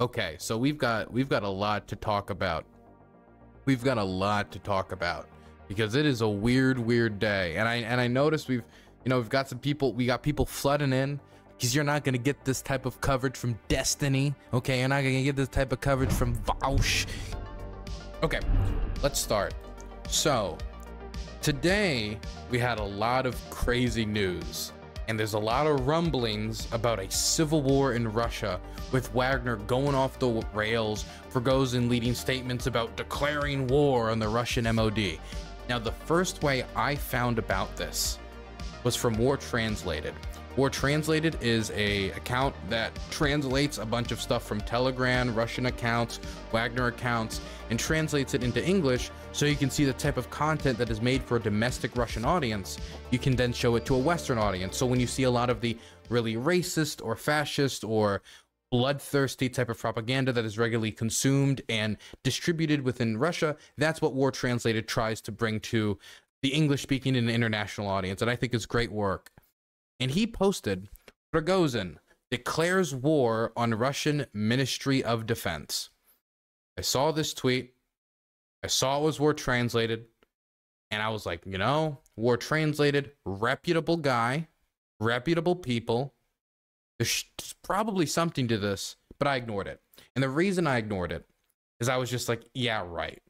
Okay, so we've got a lot to talk about. We've got a lot to talk about because it is a weird day. And I noticed we've got some people, we got people flooding in because you're not going to get this type of coverage from Destiny. Okay, you're not going to get this type of coverage from Vaush. Okay, let's start. So today we had a lot of crazy news, and there's a lot of rumblings about a civil war in Russia, with Wagner going off the rails, Prigozhin leading statements about declaring war on the Russian MOD. Now, the first way I found about this was from War Translated. War Translated is an account that translates a bunch of stuff from Telegram, Russian accounts, Wagner accounts, and translates it into English so you can see the type of content that is made for a domestic Russian audience. You can then show it to a Western audience. So when you see a lot of the really racist or fascist or bloodthirsty type of propaganda that is regularly consumed and distributed within Russia, that's what War Translated tries to bring to the English-speaking and international audience, and I think it's great work. And he posted, Prigozhin declares war on Russian Ministry of Defense. I saw this tweet. I saw it was War Translated. And I was like, you know, War Translated, reputable guy, reputable people. There's probably something to this, but I ignored it. And the reason I ignored it is I was just like, yeah, right.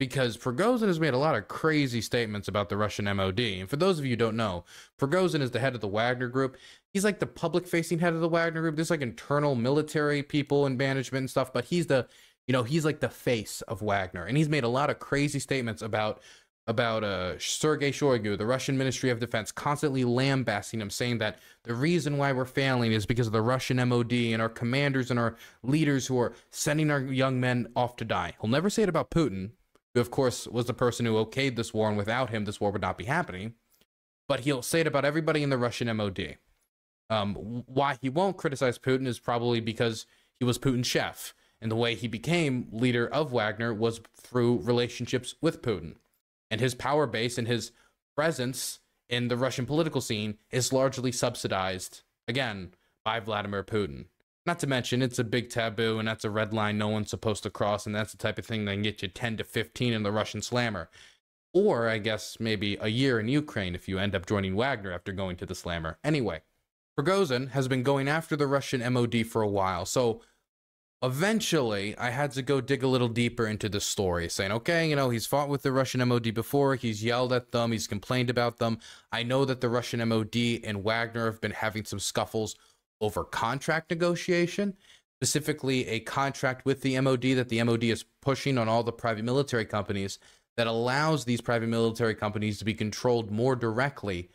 Because Prigozhin has made a lot of crazy statements about the Russian MOD. And for those of you who don't know, Prigozhin is the head of the Wagner Group. He's like the public-facing head of the Wagner Group. There's like internal military people and management and stuff, but he's the, you know, he's like the face of Wagner. And he's made a lot of crazy statements about Sergei Shoigu, the Russian Ministry of Defense, constantly lambasting him, saying that the reason why we're failing is because of the Russian MOD and our commanders and our leaders who are sending our young men off to die. He'll never say it about Putin, who, of course, was the person who okayed this war, and without him, this war would not be happening. But he'll say it about everybody in the Russian MOD. Why he won't criticize Putin is probably because he was Putin's chef, and the way he became leader of Wagner was through relationships with Putin. And his power base and his presence in the Russian political scene is largely subsidized, again, by Vladimir Putin. Not to mention, it's a big taboo, and that's a red line no one's supposed to cross, and that's the type of thing that can get you 10 to 15 in the Russian slammer. Or, I guess, maybe a year in Ukraine if you end up joining Wagner after going to the slammer. Anyway, Prigozhin has been going after the Russian MOD for a while, so eventually I had to go dig a little deeper into this story, saying, okay, you know, he's fought with the Russian MOD before, he's yelled at them, he's complained about them. I know that the Russian MOD and Wagner have been having some scuffles over contract negotiation, specifically a contract with the MOD that the MOD is pushing on all the private military companies that allows these private military companies to be controlled more directly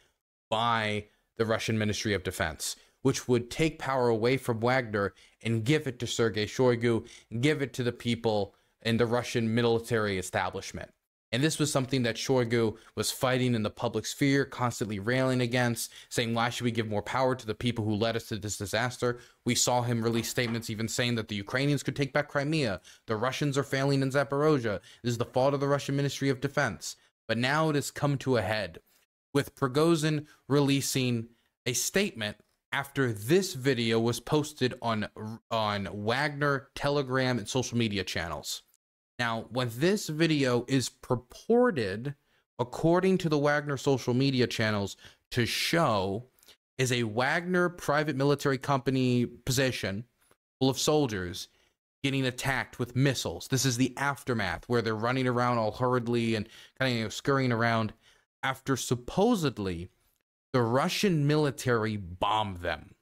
by the Russian Ministry of Defense, which would take power away from Wagner and give it to Sergei Shoigu, give it to the people in the Russian military establishment. And this was something that Shoigu was fighting in the public sphere, constantly railing against, saying, why should we give more power to the people who led us to this disaster? We saw him release statements even saying that the Ukrainians could take back Crimea. The Russians are failing in Zaporozhye. This is the fault of the Russian Ministry of Defense. But now it has come to a head, with Prigozhin releasing a statement after this video was posted on Wagner, Telegram, and social media channels. Now, when this video is purported, according to the Wagner social media channels, to show is a Wagner private military company position full of soldiers getting attacked with missiles. This is the aftermath where they're running around all hurriedly and kind of, you know, scurrying around after supposedly the Russian military bombed them.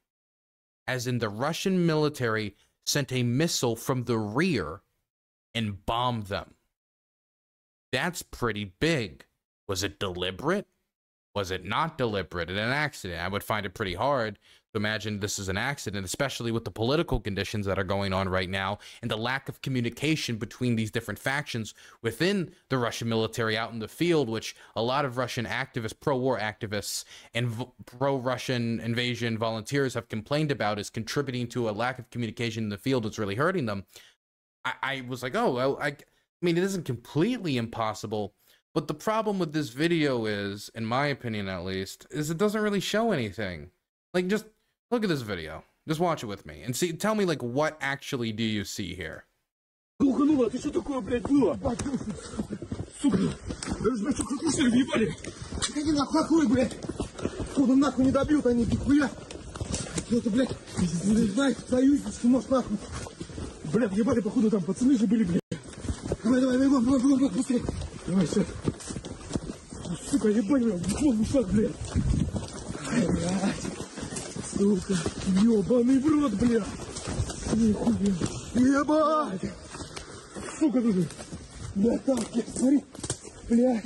As in, the Russian military sent a missile from the rear and bombed them. That's pretty big. Was it deliberate? Was it not deliberate? In an accident? I would find it pretty hard to imagine this is an accident, especially with the political conditions that are going on right now and the lack of communication between these different factions within the Russian military out in the field, which a lot of Russian activists, pro-war activists, and pro-Russian invasion volunteers have complained about is contributing to a lack of communication in the field that's really hurting them. I was like, oh, well, I mean, it isn't completely impossible, but the problem with this video is, in my opinion at least, is it doesn't really show anything. Like, just look at this video. Just watch it with me and see. Tell me, like, what actually do you see here? Ёбаный в рот, бля! Нихуя! Ебать! Сука, тут! Бля, там, смотри! Бля!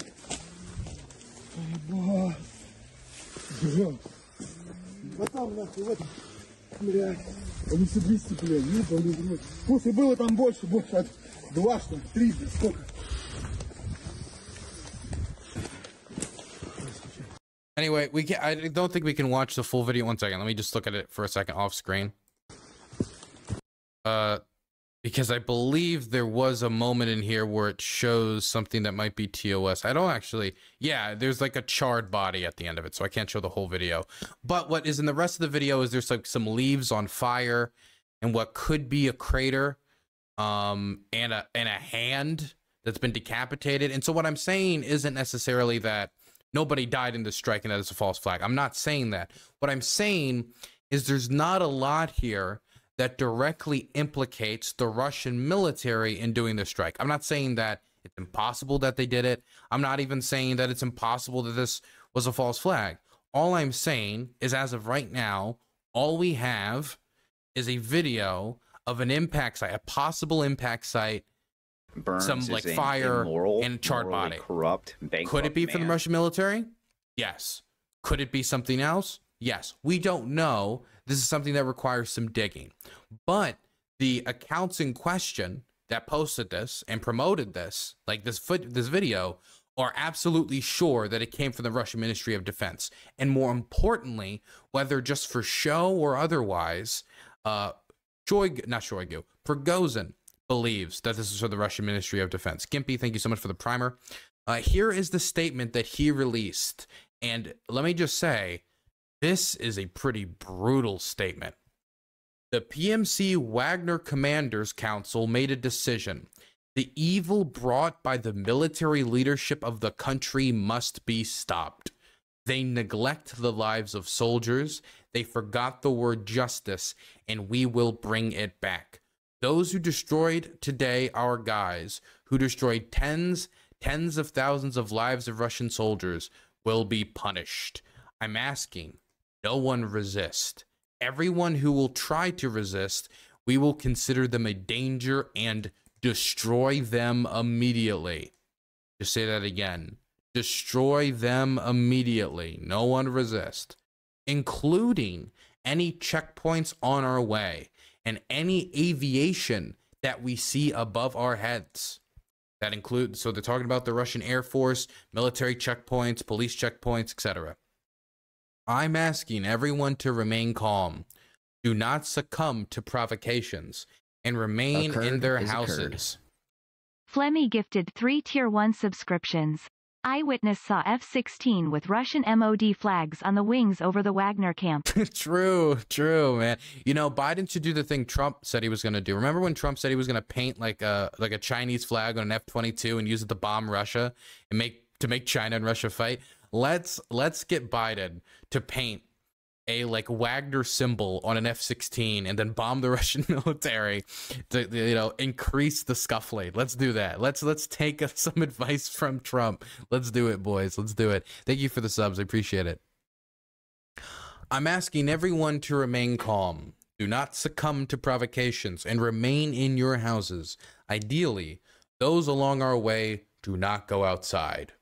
Ебать! Бля! Да там, нахуй, вот! Бля! Они все 200, бля! Ебаный в рот! После было там больше от 2, что ли, 3, бля, сколько? Anyway, we can't, I don't think we can watch the full video. 1 second. Let me just look at it for a second off screen. Because I believe there was a moment in here where it shows something that might be TOS. I don't actually. Yeah, there's like a charred body at the end of it, so I can't show the whole video. But what is in the rest of the video is there's like some leaves on fire and what could be a crater and a hand that's been decapitated. And so what I'm saying isn't necessarily that nobody died in the strike and that is a false flag. I'm not saying that. What I'm saying is there's not a lot here that directly implicates the Russian military in doing the strike. I'm not saying that it's impossible that they did it. I'm not even saying that it's impossible that this was a false flag. All I'm saying is, as of right now, all we have is a video of an impact site, a possible impact site, Burns some like fire immoral, and charred body. Corrupt, could it be man. From the Russian military? Yes. Could it be something else? Yes. We don't know. This is something that requires some digging. But the accounts in question that posted this and promoted this, like this video, are absolutely sure that it came from the Russian Ministry of Defense. And more importantly, whether just for show or otherwise, Prigozhin believes that this is from the Russian Ministry of Defense. Gimpy, thank you so much for the primer. Here is the statement that he released. And let me just say, this is a pretty brutal statement. The PMC Wagner Commanders Council made a decision. The evil brought by the military leadership of the country must be stopped. They neglect the lives of soldiers. They forgot the word justice, and we will bring it back. Those who destroyed today our guys, who destroyed tens of thousands of lives of Russian soldiers, will be punished. I'm asking, no one resist. Everyone who will try to resist, we will consider them a danger and destroy them immediately. Just say that again. Destroy them immediately. No one resist. Including any checkpoints on our way, and any aviation that we see above our heads. That includes, so they're talking about the Russian Air Force, military checkpoints, police checkpoints, etc. I'm asking everyone to remain calm. Do not succumb to provocations and remain in their houses. Flemmy gifted 3 Tier 1 subscriptions. Eyewitness saw F-16 with Russian MOD flags on the wings over the Wagner camp. True, man. You know, Biden should do the thing Trump said he was going to do. Remember when Trump said he was going to paint like a Chinese flag on an F-22 and use it to bomb Russia and make China and Russia fight? Let's get Biden to paint a like Wagner symbol on an F-16 and then bomb the Russian military to, you know, increase the scuffling. Let's do that. Let's take some advice from Trump. Let's do it, boys. Let's do it. Thank you for the subs. I appreciate it. I'm asking everyone to remain calm. Do not succumb to provocations and remain in your houses. Ideally, those along our way do not go outside.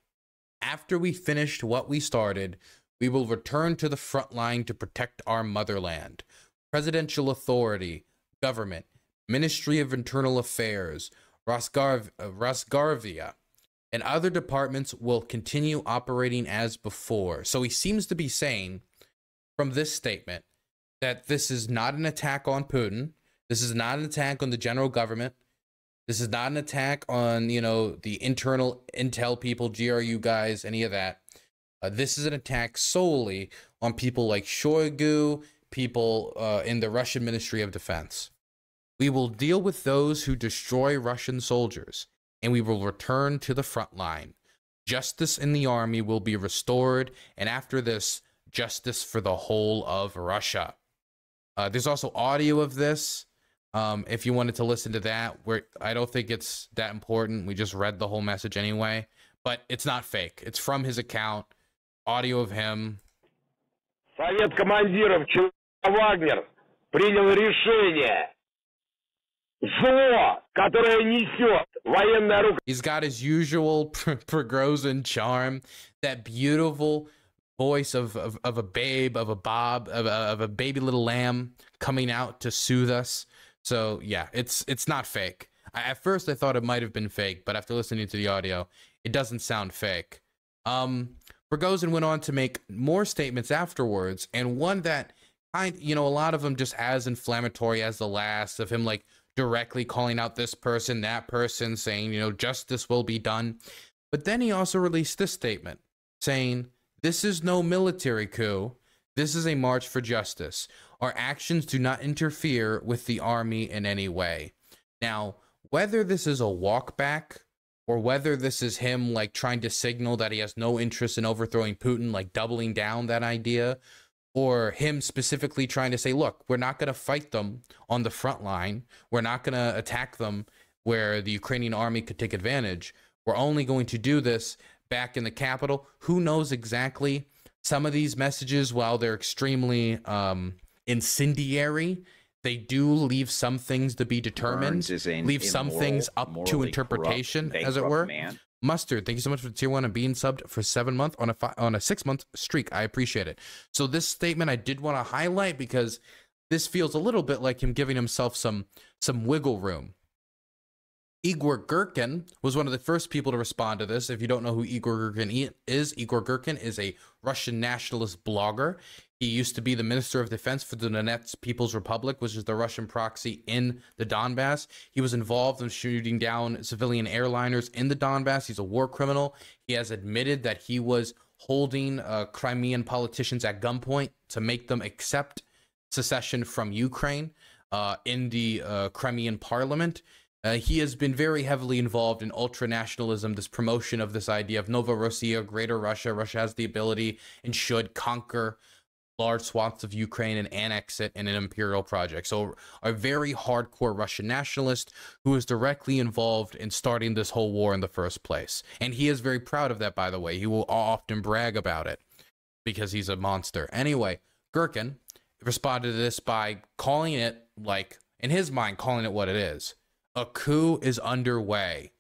After we finished what we started, we will return to the front line to protect our motherland. Presidential authority, government, Ministry of Internal Affairs, Rosgvardia, and other departments will continue operating as before. So he seems to be saying from this statement that this is not an attack on Putin. This is not an attack on the general government. This is not an attack on, you know, the internal intel people, GRU guys, any of that. This is an attack solely on people like Shoigu, people in the Russian Ministry of Defense. We will deal with those who destroy Russian soldiers, and we will return to the front line. Justice in the army will be restored, and after this, justice for the whole of Russia. There's also audio of this. If you wanted to listen to that, I don't think it's that important. We just read the whole message anyway, but it's not fake. It's from his account, audio of him. Совет командиров ЧВК Вагнер принял решение. Зло, которое несет военная рука. He's got his usual Prigozhin charm, that beautiful voice of a babe, of a bob, of a baby little lamb coming out to soothe us. So yeah, it's not fake. At first I thought it might have been fake, but after listening to the audio, it doesn't sound fake. Prigozhin went on to make more statements afterwards, and one that a lot of them just as inflammatory as the last, of him like directly calling out this person, that person, saying, you know, justice will be done. But then he also released this statement saying, "This is no military coup. This is a march for justice. Our actions do not interfere with the army in any way." Now, whether this is a walk back or whether this is him like trying to signal that he has no interest in overthrowing Putin, like doubling down that idea, or him specifically trying to say, look, we're not going to fight them on the front line. We're not going to attack them where the Ukrainian army could take advantage. We're only going to do this back in the capital. Who knows exactly? Some of these messages, while they're extremely incendiary, they do leave some things to be determined, leave some things up to interpretation, as it were. Mustard, thank you so much for tier 1 and being subbed for 7 months on a 6-month streak. I appreciate it. So this statement I did want to highlight, because this feels a little bit like him giving himself some wiggle room. Igor Girkin was one of the first people to respond to this. If you don't know who Igor Girkin is, Igor Girkin is a Russian nationalist blogger. He used to be the Minister of Defense for the Donetsk People's Republic, which is the Russian proxy in the Donbass. He was involved in shooting down civilian airliners in the Donbass. He's a war criminal. He has admitted that he was holding Crimean politicians at gunpoint to make them accept secession from Ukraine in the Crimean parliament. He has been very heavily involved in ultranationalism, this promotion of this idea of Novorossiya, Greater Russia. Russia has the ability and should conquer large swaths of Ukraine and annex it in an imperial project. So a very hardcore Russian nationalist who is directly involved in starting this whole war in the first place. And he is very proud of that, by the way. He will often brag about it because he's a monster. Anyway, Girkin responded to this by calling it, like, in his mind, calling it what it is. A coup is underway.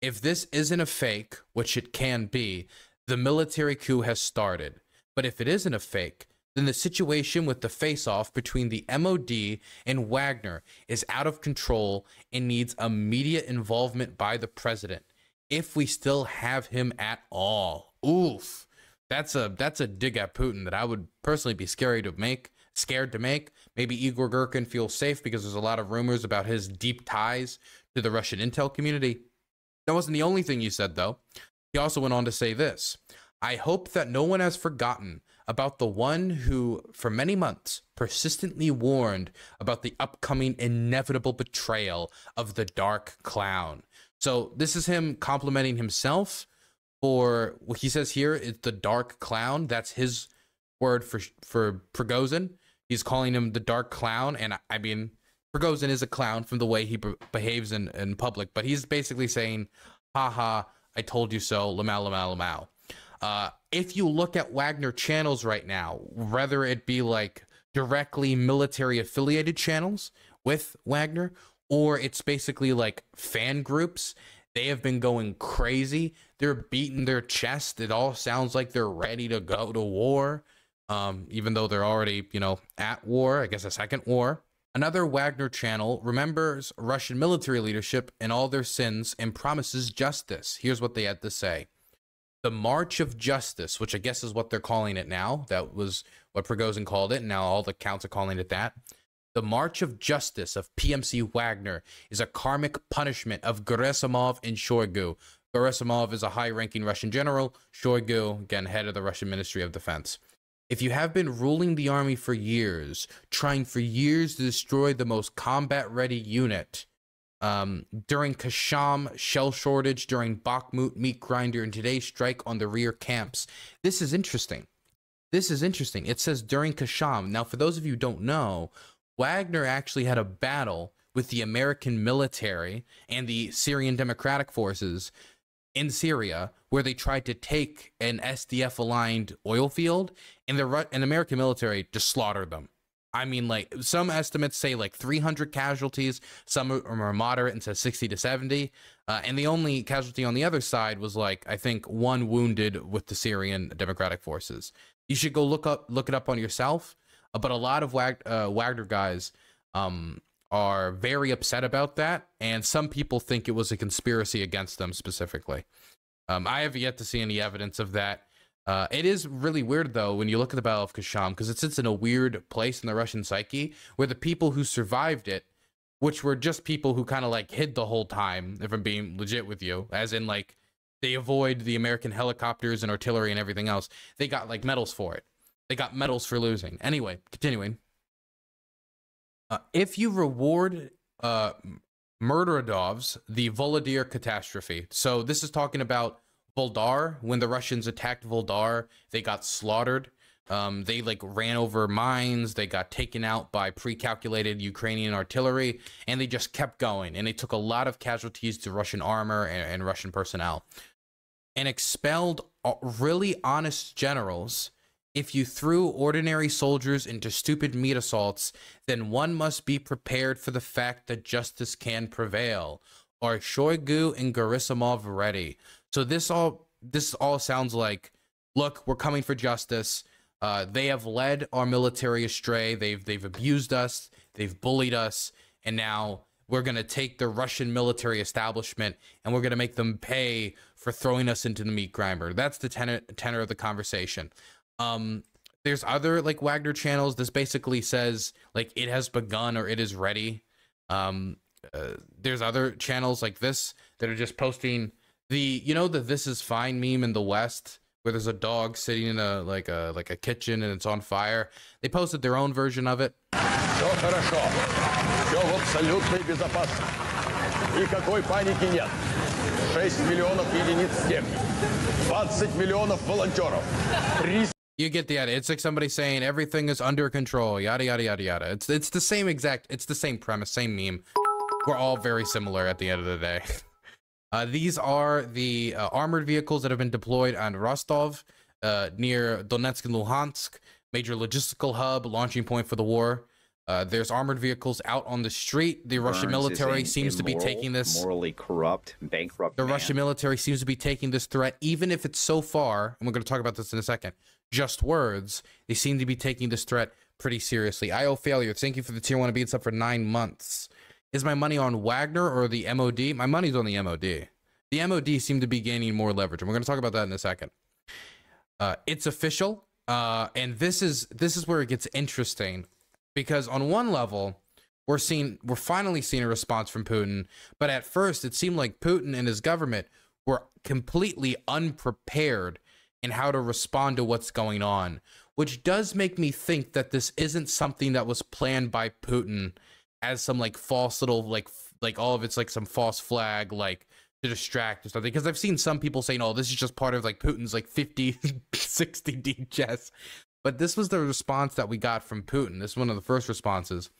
If this isn't a fake, which it can be, the military coup has started. But if it isn't a fake, then the situation with the face-off between the MOD and Wagner is out of control and needs immediate involvement by the president, if we still have him at all. Oof. That's a dig at Putin that I would personally be scared to make. Maybe Igor Girkin feels safe because there's a lot of rumors about his deep ties to the Russian intel community. That wasn't the only thing he said, though. He also went on to say this: I hope that no one has forgotten about the one who, for many months, persistently warned about the upcoming inevitable betrayal of the Dark Clown. So this is him complimenting himself for what he says here is the Dark Clown. That's his word for Prigozhin. He's calling him the Dark Clown, and I mean, Prigozhin is a clown from the way he behaves in public, but he's basically saying, haha, I told you so, lmao, lmao, lmao. If you look at Wagner channels right now, whether it be like directly military-affiliated channels with Wagner, or it's basically like fan groups, they have been going crazy. They're beating their chest. It all sounds like they're ready to go to war. Even though they're already, at war, I guess a second war. Another Wagner channel remembers Russian military leadership and all their sins and promises justice. Here's what they had to say. The March of Justice, which I guess is what they're calling it now. That was what Prigozhin called it, and now all the accounts are calling it that. The March of Justice of PMC Wagner is a karmic punishment of Gerasimov and Shoigu. Gerasimov is a high-ranking Russian general. Shoigu, again, head of the Russian Ministry of Defense. If you have been ruling the army for years, trying for years to destroy the most combat-ready unit, during Khasham shell shortage, during Bakhmut meat grinder, and today's strike on the rear camps, this is interesting. This is interesting. It says during Khasham. Now, for those of you who don't know, Wagner actually had a battle with the American military and the Syrian Democratic Forces in Syria, where they tried to take an SDF-aligned oil field, and the American military just slaughtered them. I mean, like, some estimates say like 300 casualties, some are moderate and says 60 to 70, and the only casualty on the other side was like, I think, one wounded with the Syrian Democratic Forces. You should go look it up on yourself, but a lot of Wagner guys are very upset about that, and some people think it was a conspiracy against them specifically. I have yet to see any evidence of that. It is really weird, though, when you look at the Battle of Khasham, because it sits in a weird place in the Russian psyche where the people who survived it, which were just people who kind of like hid the whole time, if I'm being legit with you, as in like they avoid the American helicopters and artillery and everything else, they got like medals for it. They got medals for losing. Anyway, continuing. If you reward Murderadov's, the Vuhledar catastrophe. So this is talking about Vuhledar. When the Russians attacked Vuhledar, they got slaughtered. They like ran over mines. They got taken out by pre-calculated Ukrainian artillery, and they just kept going. And they took a lot of casualties to Russian armor and Russian personnel, and expelled really honest generals. If you threw ordinary soldiers into stupid meat assaults, then one must be prepared for the fact that justice can prevail. Are Shoigu and Gerasimov ready? So this all sounds like, look, we're coming for justice. They have led our military astray. They've abused us. They've bullied us. And now we're going to take the Russian military establishment and we're going to make them pay for throwing us into the meat grinder. That's the tenor of the conversation. There's other like Wagner channels. This basically says like it has begun or it is ready. There's other channels like this that are just posting the, you know, the "this is fine" meme in the West, where there's a dog sitting in a like a kitchen and it's on fire. They posted their own version of it. You get the idea. It's like somebody saying everything is under control, yada, yada, yada, yada. It's the same exact, it's the same premise, same meme. We're all very similar at the end of the day. These are the armored vehicles that have been deployed on Rostov, near Donetsk and Luhansk, major logistical hub, launching point for the war. There's armored vehicles out on the street. The Russian military seems to be taking this. Morally corrupt, bankrupt. The Russian military seems to be taking this threat, even if it's so far, and we're going to talk about this in a second, just words. They seem to be taking this threat pretty seriously. IO Failure, thank you for the tier 1 beats up for 9 months. Is my money on Wagner or the MOD? My money's on the MOD. The MOD seem to be gaining more leverage, and we're going to talk about that in a second. It's official, and this is where it gets interesting, because on one level, we're finally seeing a response from Putin, but at first it seemed like Putin and his government were completely unprepared in how to respond to what's going on, which does make me think that this isn't something that was planned by Putin as some like false little like all of it's like some false flag like to distract or something, because I've seen some people saying, oh, this is just part of like Putin's like 50-60 DHS. But this was the response that we got from Putin. This is one of the first responses.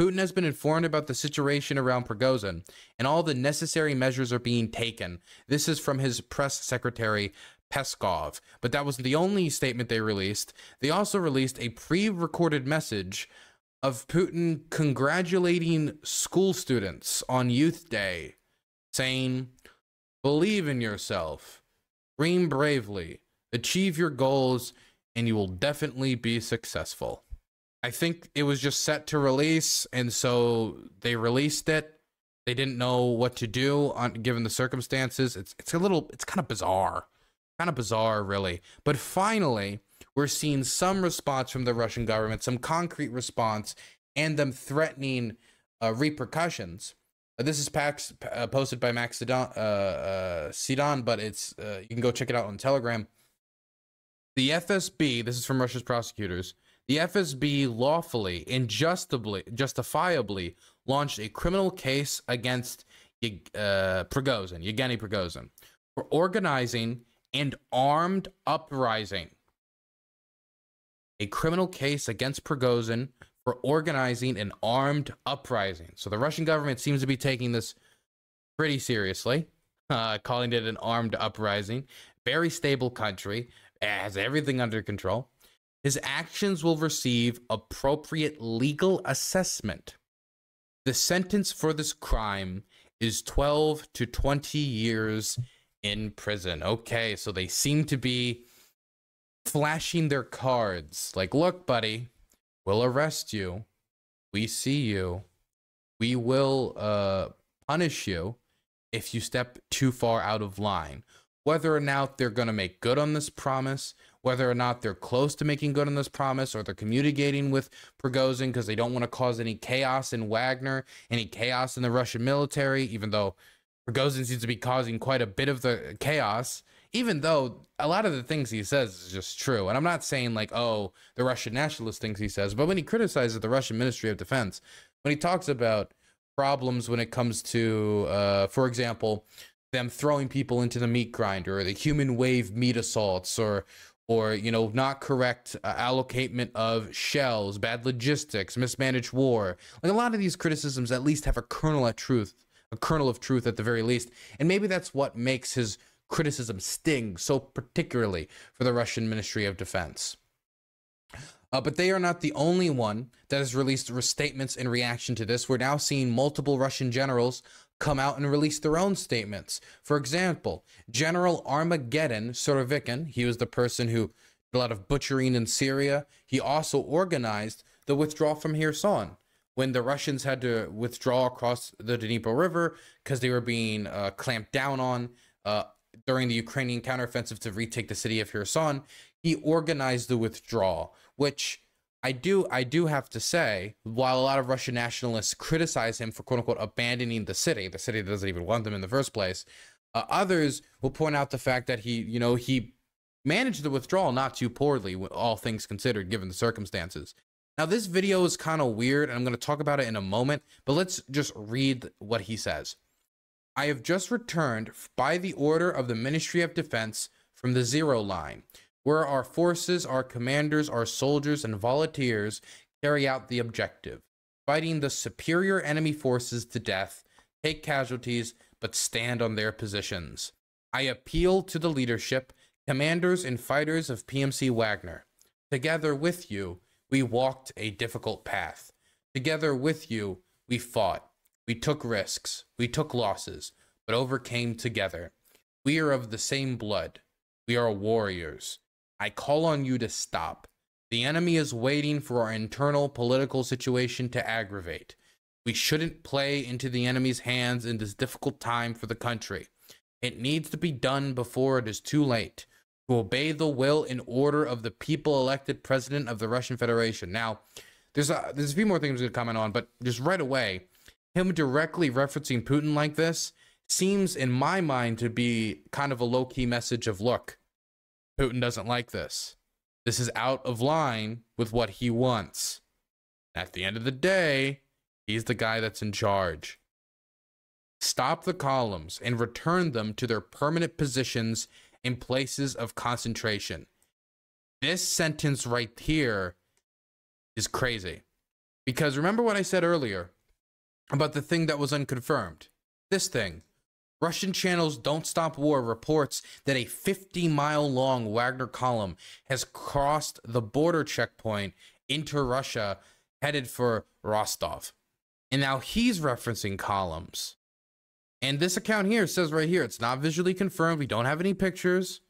Putin has been informed about the situation around Prigozhin, and all the necessary measures are being taken. This is from his press secretary, Peskov. But that wasn't the only statement they released. They also released a pre-recorded message of Putin congratulating school students on Youth Day, saying, "Believe in yourself, dream bravely, achieve your goals, and you will definitely be successful." I think it was just set to release, and so they released it. They didn't know what to do given the circumstances. It's kind of bizarre. Kind of bizarre, really. But finally, we're seeing some response from the Russian government, some concrete response, and them threatening repercussions. This is posted by Max Sidon, but you can go check it out on Telegram. the FSB, this is from Russia's prosecutors, the FSB lawfully and justifiably launched a criminal case against Yevgeny Prigozhin, for organizing and armed uprising. A criminal case against Prigozhin for organizing an armed uprising. So the Russian government seems to be taking this pretty seriously, calling it an armed uprising. Very stable country, has everything under control. His actions will receive appropriate legal assessment. The sentence for this crime is 12 to 20 years in prison. Okay, so they seem to be flashing their cards. Like, look, buddy, we'll arrest you. We see you. We will punish you if you step too far out of line. Whether or not they're going to make good on this promise, whether or not they're close to making good on this promise, or they're communicating with Prigozhin because they don't want to cause any chaos in Wagner, any chaos in the Russian military, even though Prigozhin seems to be causing quite a bit of the chaos, even though a lot of the things he says is just true. And I'm not saying like, oh, the Russian nationalist things he says, but when he criticizes the Russian Ministry of Defense, when he talks about problems when it comes to, for example, them throwing people into the meat grinder or the human wave meat assaults, or you know, not correct allotment of shells, bad logistics, mismanaged war. Like, a lot of these criticisms at least have a kernel of truth, at the very least. And maybe that's what makes his criticism sting so particularly for the Russian Ministry of Defense. But they are not the only one that has released statements in reaction to this. We're now seeing multiple Russian generals come out and release their own statements. For example, General Armageddon Surovikin, he was the person who did a lot of butchering in Syria. He also organized the withdrawal from Kherson when the Russians had to withdraw across the Dnieper River because they were being clamped down on during the Ukrainian counteroffensive to retake the city of Kherson. He organized the withdrawal, which I do have to say, while a lot of Russian nationalists criticize him for quote-unquote abandoning the city that doesn't even want them in the first place, others will point out the fact that he, you know, he managed the withdrawal not too poorly, all things considered, given the circumstances. Now, this video is kind of weird, and I'm going to talk about it in a moment, but let's just read what he says. I have just returned by the order of the Ministry of Defense from the zero line, where our forces, our commanders, our soldiers, and volunteers carry out the objective, fighting the superior enemy forces to death, take casualties, but stand on their positions. I appeal to the leadership, commanders, and fighters of PMC Wagner. Together with you, we walked a difficult path. Together with you, we fought. We took risks, we took losses, but overcame together. We are of the same blood. We are warriors. I call on you to stop. The enemy is waiting for our internal political situation to aggravate. We shouldn't play into the enemy's hands in this difficult time for the country. It needs to be done before it is too late. To obey the will and order of the people elected president of the Russian Federation. Now, there's a few more things I'm going to comment on, but just right away, him directly referencing Putin like this seems, in my mind, to be kind of a low-key message of, look, Putin doesn't like this. This is out of line with what he wants. At the end of the day, he's the guy that's in charge. Stop the columns and return them to their permanent positions in places of concentration. This sentence right here is crazy. Because remember what I said earlier about the thing that was unconfirmed. This thing. Russian channels Don't Stop War reports that a 50-mile-long Wagner column has crossed the border checkpoint into Russia, headed for Rostov. And now he's referencing columns. And this account here says right here, it's not visually confirmed. We don't have any pictures.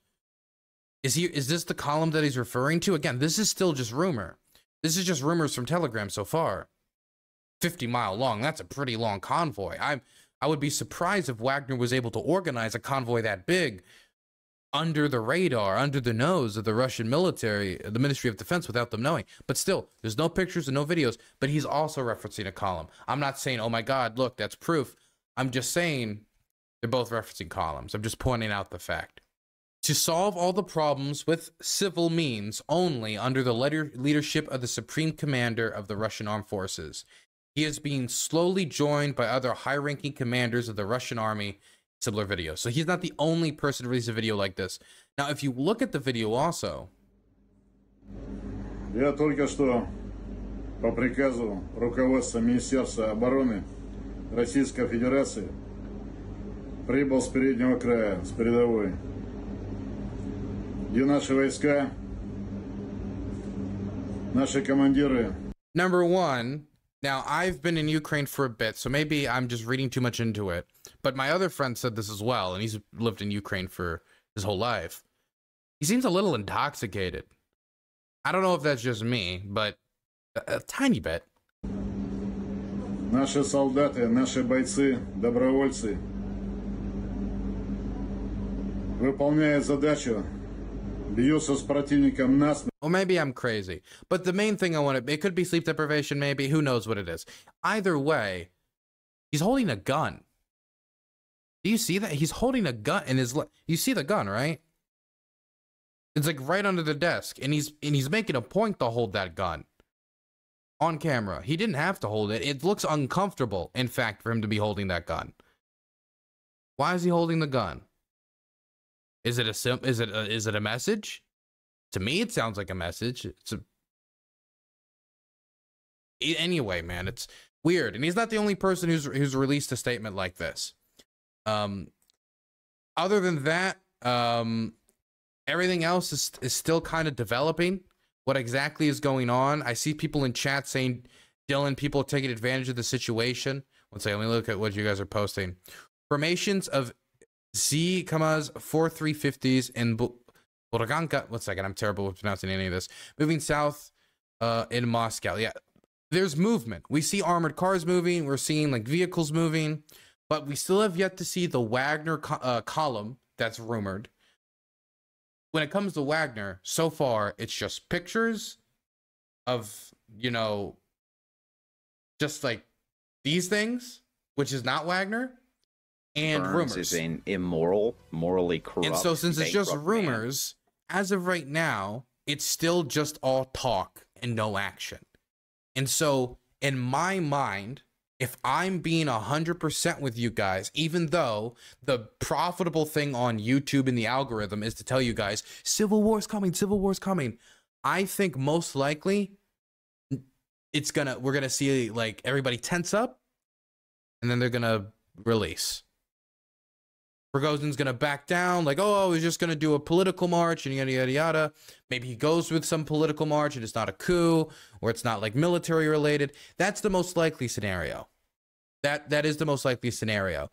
Is this the column that he's referring to? Again, this is still just rumor. This is just rumors from Telegram so far. 50-mile long. That's a pretty long convoy. I would be surprised if Wagner was able to organize a convoy that big under the radar, under the nose of the Russian military, the Ministry of Defense, without them knowing. But still, there's no pictures and no videos, but he's also referencing a column. I'm not saying, oh my God, look, that's proof. I'm just saying they're both referencing columns. I'm just pointing out the fact. to solve all the problems with civil means only under the leadership of the Supreme Commander of the Russian Armed Forces. He is being slowly joined by other high-ranking commanders of the Russian army. Similar video. So he's not the only person to release a video like this. Now, if you look at the video also... Я только что по приказу руководства Министерства обороны Российской Федерации прибыл с переднего края, с передовой, где наши войска, наши командиры. Number one. Now, I've been in Ukraine for a bit, so maybe I'm just reading too much into it. But my other friend said this as well, and he's lived in Ukraine for his whole life. He seems a little intoxicated. I don't know if that's just me, but a tiny bit. Наши солдаты, наши бойцы, добровольцы выполняют задачу. Or maybe I'm crazy, but the main thing I want to, it could be sleep deprivation, maybe, who knows what it is. Either way, he's holding a gun. Do you see that? He's holding a gun in his, you see the gun, right? It's like right under the desk, and he's making a point to hold that gun on camera. He didn't have to hold it. It looks uncomfortable, in fact, for him to be holding that gun. Why is he holding the gun? Is it a is it a message? To me, it sounds like a message. It's a... Anyway, man, it's weird, and he's not the only person who's released a statement like this. Other than that, everything else is still kind of developing. What exactly is going on? I see people in chat saying, "Dylan, people are taking advantage of the situation." One second, let me look at what you guys are posting. Formations of Z, 4350s in Buraganka. One second, I'm terrible with pronouncing any of this. Moving south in Moscow. Yeah, there's movement. We see armored cars moving. We're seeing like vehicles moving, but we still have yet to see the Wagner column that's rumored. When it comes to Wagner, so far, it's just pictures of, you know, just like these things, which is not Wagner. And rumors is an immoral, morally corrupt. And so since it's just rumors, as of right now, it's still just all talk and no action. And so in my mind, if I'm being 100% with you guys, even though the profitable thing on YouTube and the algorithm is to tell you guys, civil war is coming, civil war is coming. I think most likely it's gonna, we're gonna see like everybody tense up and then they're gonna release. Prigozhin's going to back down, like, oh, he's just going to do a political march and yada, yada, yada. Maybe he goes with some political march and it's not a coup or it's not like military related. That's the most likely scenario. That is the most likely scenario.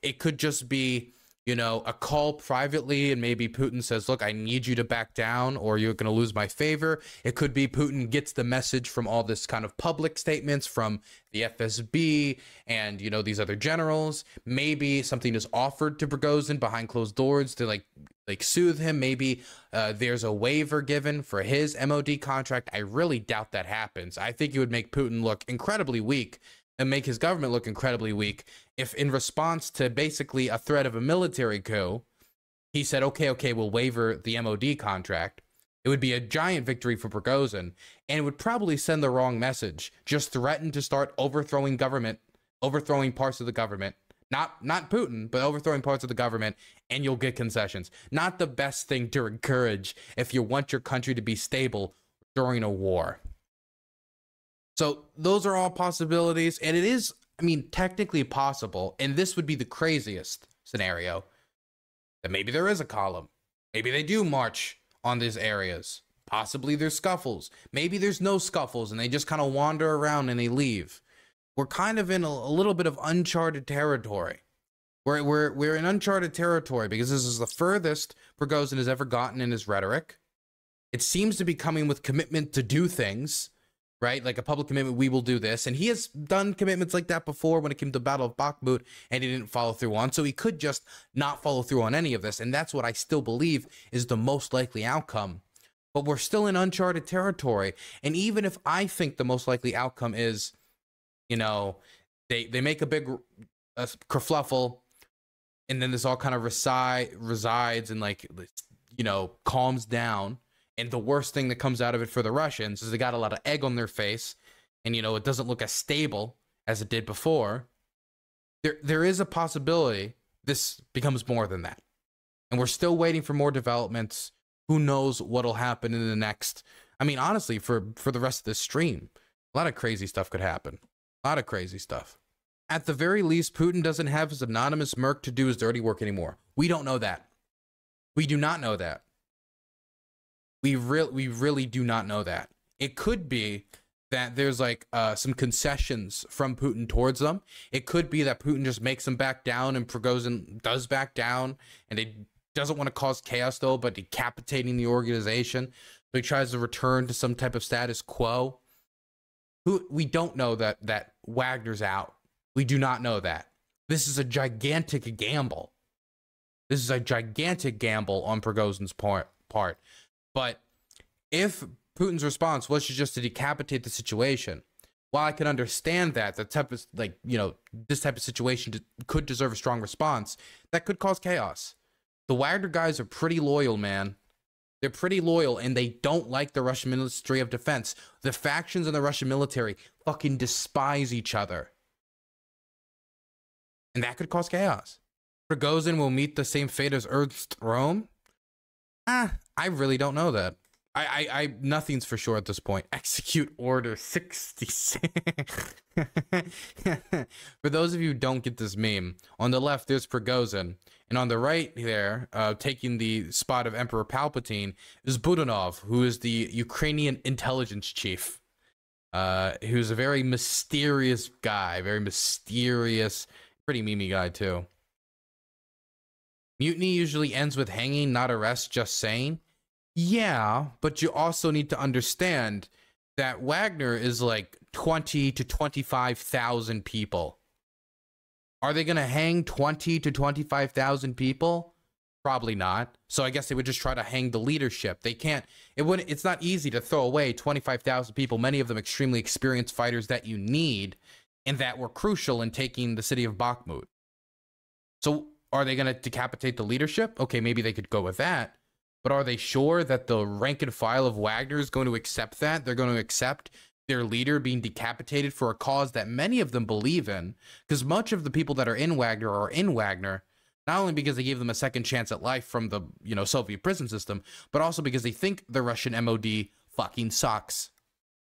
It could just be, you know, a call privately and maybe Putin says, look, I need you to back down or you're going to lose my favor. It could be Putin gets the message from all this kind of public statements from the FSB and, you know, these other generals. Maybe something is offered to Prigozhin behind closed doors to like soothe him. Maybe there's a waiver given for his MOD contract. I really doubt that happens. I think it would make Putin look incredibly weak and make his government look incredibly weak if in response to basically a threat of a military coup, he said, okay, we'll waiver the MOD contract. It would be a giant victory for Prigozhin, and it would probably send the wrong message. Just threaten to start overthrowing government, overthrowing parts of the government. Not Putin, but overthrowing parts of the government, and you'll get concessions. Not the best thing to encourage if you want your country to be stable during a war. So those are all possibilities, and it is, I mean, technically possible, and this would be the craziest scenario, that maybe there is a column. Maybe they do march on these areas. Possibly there's scuffles. Maybe there's no scuffles, and they just kind of wander around and they leave. We're kind of in a little bit of uncharted territory. We're in uncharted territory because this is the furthest Prigozhin has ever gotten in his rhetoric. It seems to be coming with commitment to do things, right? Like a public commitment, we will do this. And he has done commitments like that before when it came to the Battle of Bakhmut, and he didn't follow through on. So he could just not follow through on any of this. And that's what I still believe is the most likely outcome. But we're still in uncharted territory. And even if I think the most likely outcome is, you know, they make a big kerfluffle and then this all kind of resides and, like, you know, calms down. And the worst thing that comes out of it for the Russians is they got a lot of egg on their face, and, you know, it doesn't look as stable as it did before. There is a possibility this becomes more than that. And we're still waiting for more developments. Who knows what'll happen in the next... I mean, honestly, for the rest of this stream, a lot of crazy stuff could happen. A lot of crazy stuff. At the very least, Putin doesn't have his anonymous merc to do his dirty work anymore. We don't know that. We do not know that. We really do not know that. It could be that there's, like, some concessions from Putin towards them. It could be that Putin just makes them back down, and Prigozhin does back down, and he doesn't want to cause chaos, though, by decapitating the organization. So he tries to return to some type of status quo. We don't know that Wagner's out. We do not know that. This is a gigantic gamble. This is a gigantic gamble on Prigozhin's part. But if Putin's response was just to decapitate the situation, while I can understand that the type of, like, you know, this type of situation could deserve a strong response, that could cause chaos. The Wagner guys are pretty loyal, man. They're pretty loyal, and they don't like the Russian Ministry of Defense. The factions in the Russian military fucking despise each other. And that could cause chaos. Prigozhin will meet the same fate as Ernst Röhm? I really don't know that. Nothing's for sure at this point. Execute Order 66. For those of you who don't get this meme, on the left there's Prigozhin, and on the right there, taking the spot of Emperor Palpatine, is Budinov, who is the Ukrainian intelligence chief, who's a very mysterious guy, pretty memey guy too. Mutiny usually ends with hanging, not arrest, just saying. Yeah, but you also need to understand that Wagner is like 20 to 25,000 people. Are they going to hang 20 to 25,000 people? Probably not. So I guess they would just try to hang the leadership. They can't. It's not easy to throw away 25,000 people, many of them extremely experienced fighters that you need and that were crucial in taking the city of Bakhmut. So are they going to decapitate the leadership? Okay, maybe they could go with that. But are they sure that the rank and file of Wagner is going to accept that? They're going to accept their leader being decapitated for a cause that many of them believe in? Because much of the people that are in Wagner, not only because they gave them a second chance at life from the, you know, Soviet prison system, but also because they think the Russian MOD fucking sucks.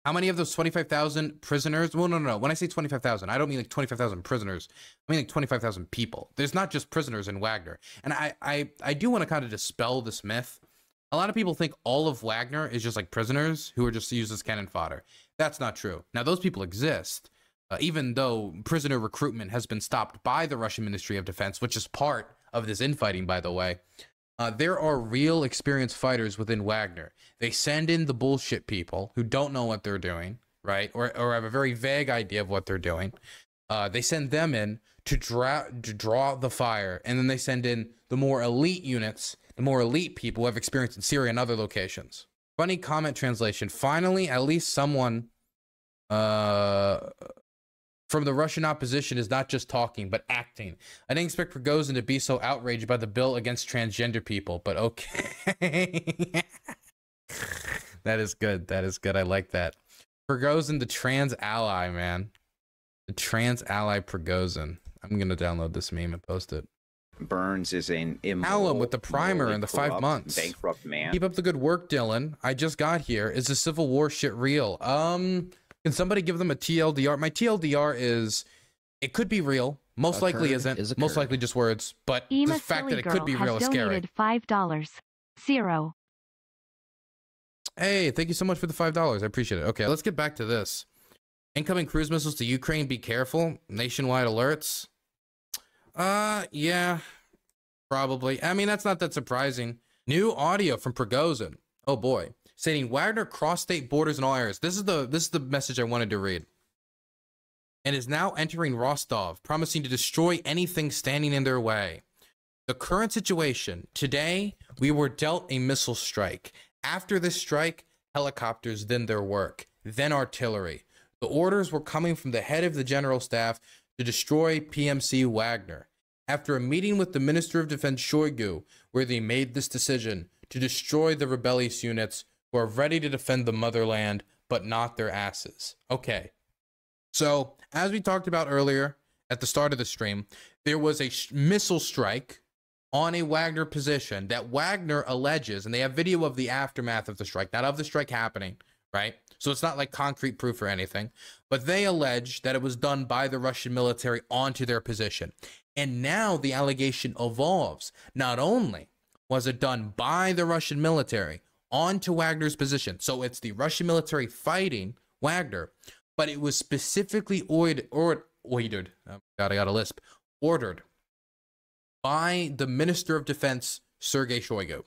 How many of those 25,000 prisoners? Well, no. When I say 25,000, I don't mean like 25,000 prisoners. I mean like 25,000 people. There's not just prisoners in Wagner. And I do want to kind of dispel this myth. A lot of people think all of Wagner is just like prisoners who are just used as cannon fodder. That's not true. Now, those people exist, even though prisoner recruitment has been stopped by the Russian Ministry of Defense, which is part of this infighting, by the way. There are real experienced fighters within Wagner. They send in the bullshit people who don't know what they're doing, right? Or have a very vague idea of what they're doing. They send them in to draw the fire, and then they send in the more elite units, the more elite people who have experience in Syria and other locations. Funny comment translation. Finally, at least someone from the Russian opposition is not just talking, but acting. I didn't expect Prigozhin to be so outraged by the bill against transgender people, but okay. That is good. That is good. I like that. Prigozhin, the trans ally, man. The trans ally Prigozhin. I'm going to download this meme and post it. Burns is an immoral, with the primer in the corrupt, 5 months. Bankrupt man. Keep up the good work, Dylan. I just got here. Is the Civil War shit real? Can somebody give them a TLDR? My TLDR is, it could be real. Most likely isn't. Most likely just words. But Ema the fact that it could be real is scary. $5. Hey, thank you so much for the $5. I appreciate it. Okay, let's get back to this. Incoming cruise missiles to Ukraine. Be careful. Nationwide alerts. Yeah, probably. I mean, that's not that surprising. New audio from Prigozhin. Oh boy. Stating Wagner crossed state borders in all areas. This is the message I wanted to read. And is now entering Rostov, promising to destroy anything standing in their way. The current situation. Today, we were dealt a missile strike. After this strike, helicopters, then their work, then artillery. The orders were coming from the head of the general staff to destroy PMC Wagner. after a meeting with the Minister of Defense Shoigu, where they made this decision to destroy the rebellious units who are ready to defend the motherland, but not their asses. Okay. So, as we talked about earlier at the start of the stream, there was a missile strike on a Wagner position that Wagner alleges, and they have video of the aftermath of the strike, not of the strike happening, right? So it's not like concrete proof or anything, but they allege that it was done by the Russian military onto their position. And now the allegation evolves. Not only was it done by the Russian military onto Wagner's position, so it's the Russian military fighting Wagner, but it was specifically ordered by the Minister of Defense, Sergei Shoigu.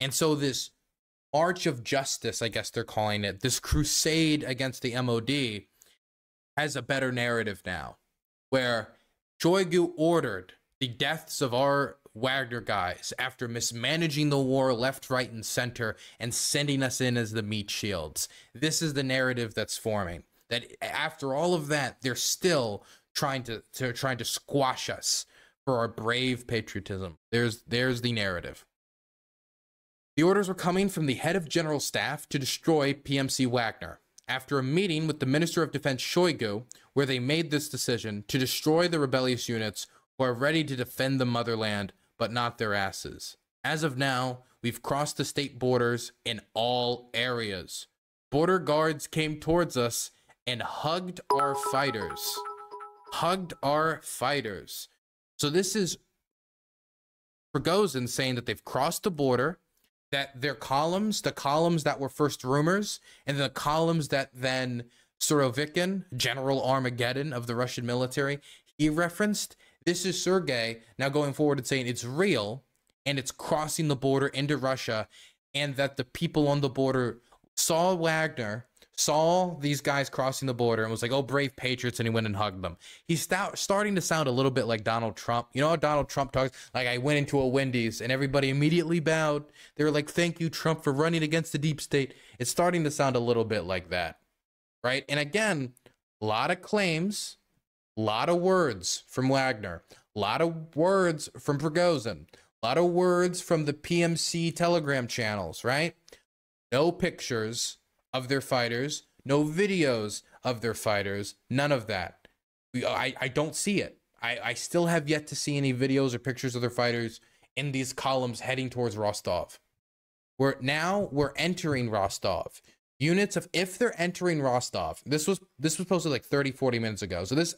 And so this Arch of Justice, I guess they're calling it, this crusade against the MOD, has a better narrative now, where Shoigu ordered the deaths of our Wagner guys after mismanaging the war left, right, and center and sending us in as the meat shields. This is the narrative that's forming, that after all of that, they're still trying to squash us for our brave patriotism. There's the narrative. The orders were coming from the head of general staff to destroy PMC Wagner after a meeting with the Minister of Defense Shoigu, where they made this decision to destroy the rebellious units who are ready to defend the motherland, but not their asses. As of now, we've crossed the state borders in all areas. Border guards came towards us and hugged our fighters. Hugged our fighters. So this is Prigozhin saying that they've crossed the border, that their columns, the columns that were first rumors, and the columns that then Surovikin, General Armageddon of the Russian military, he referenced, this is Sergei now going forward and saying it's real, and it's crossing the border into Russia, and that the people on the border saw Wagner, saw these guys crossing the border, and was like, oh, brave patriots, and he went and hugged them. He's starting to sound a little bit like Donald Trump. You know how Donald Trump talks? Like, I went into a Wendy's, and everybody immediately bowed. They were like, thank you, Trump, for running against the deep state. It's starting to sound a little bit like that, right? And again, a lot of claims, a lot of words from Wagner, a lot of words from Prigozhin, a lot of words from the PMC Telegram channels, right? No pictures of their fighters, no videos of their fighters, none of that. I don't see it. I still have yet to see any videos or pictures of their fighters in these columns heading towards Rostov. Now we're entering Rostov. Units of, if they're entering Rostov, this was posted like 30, 40 minutes ago. So this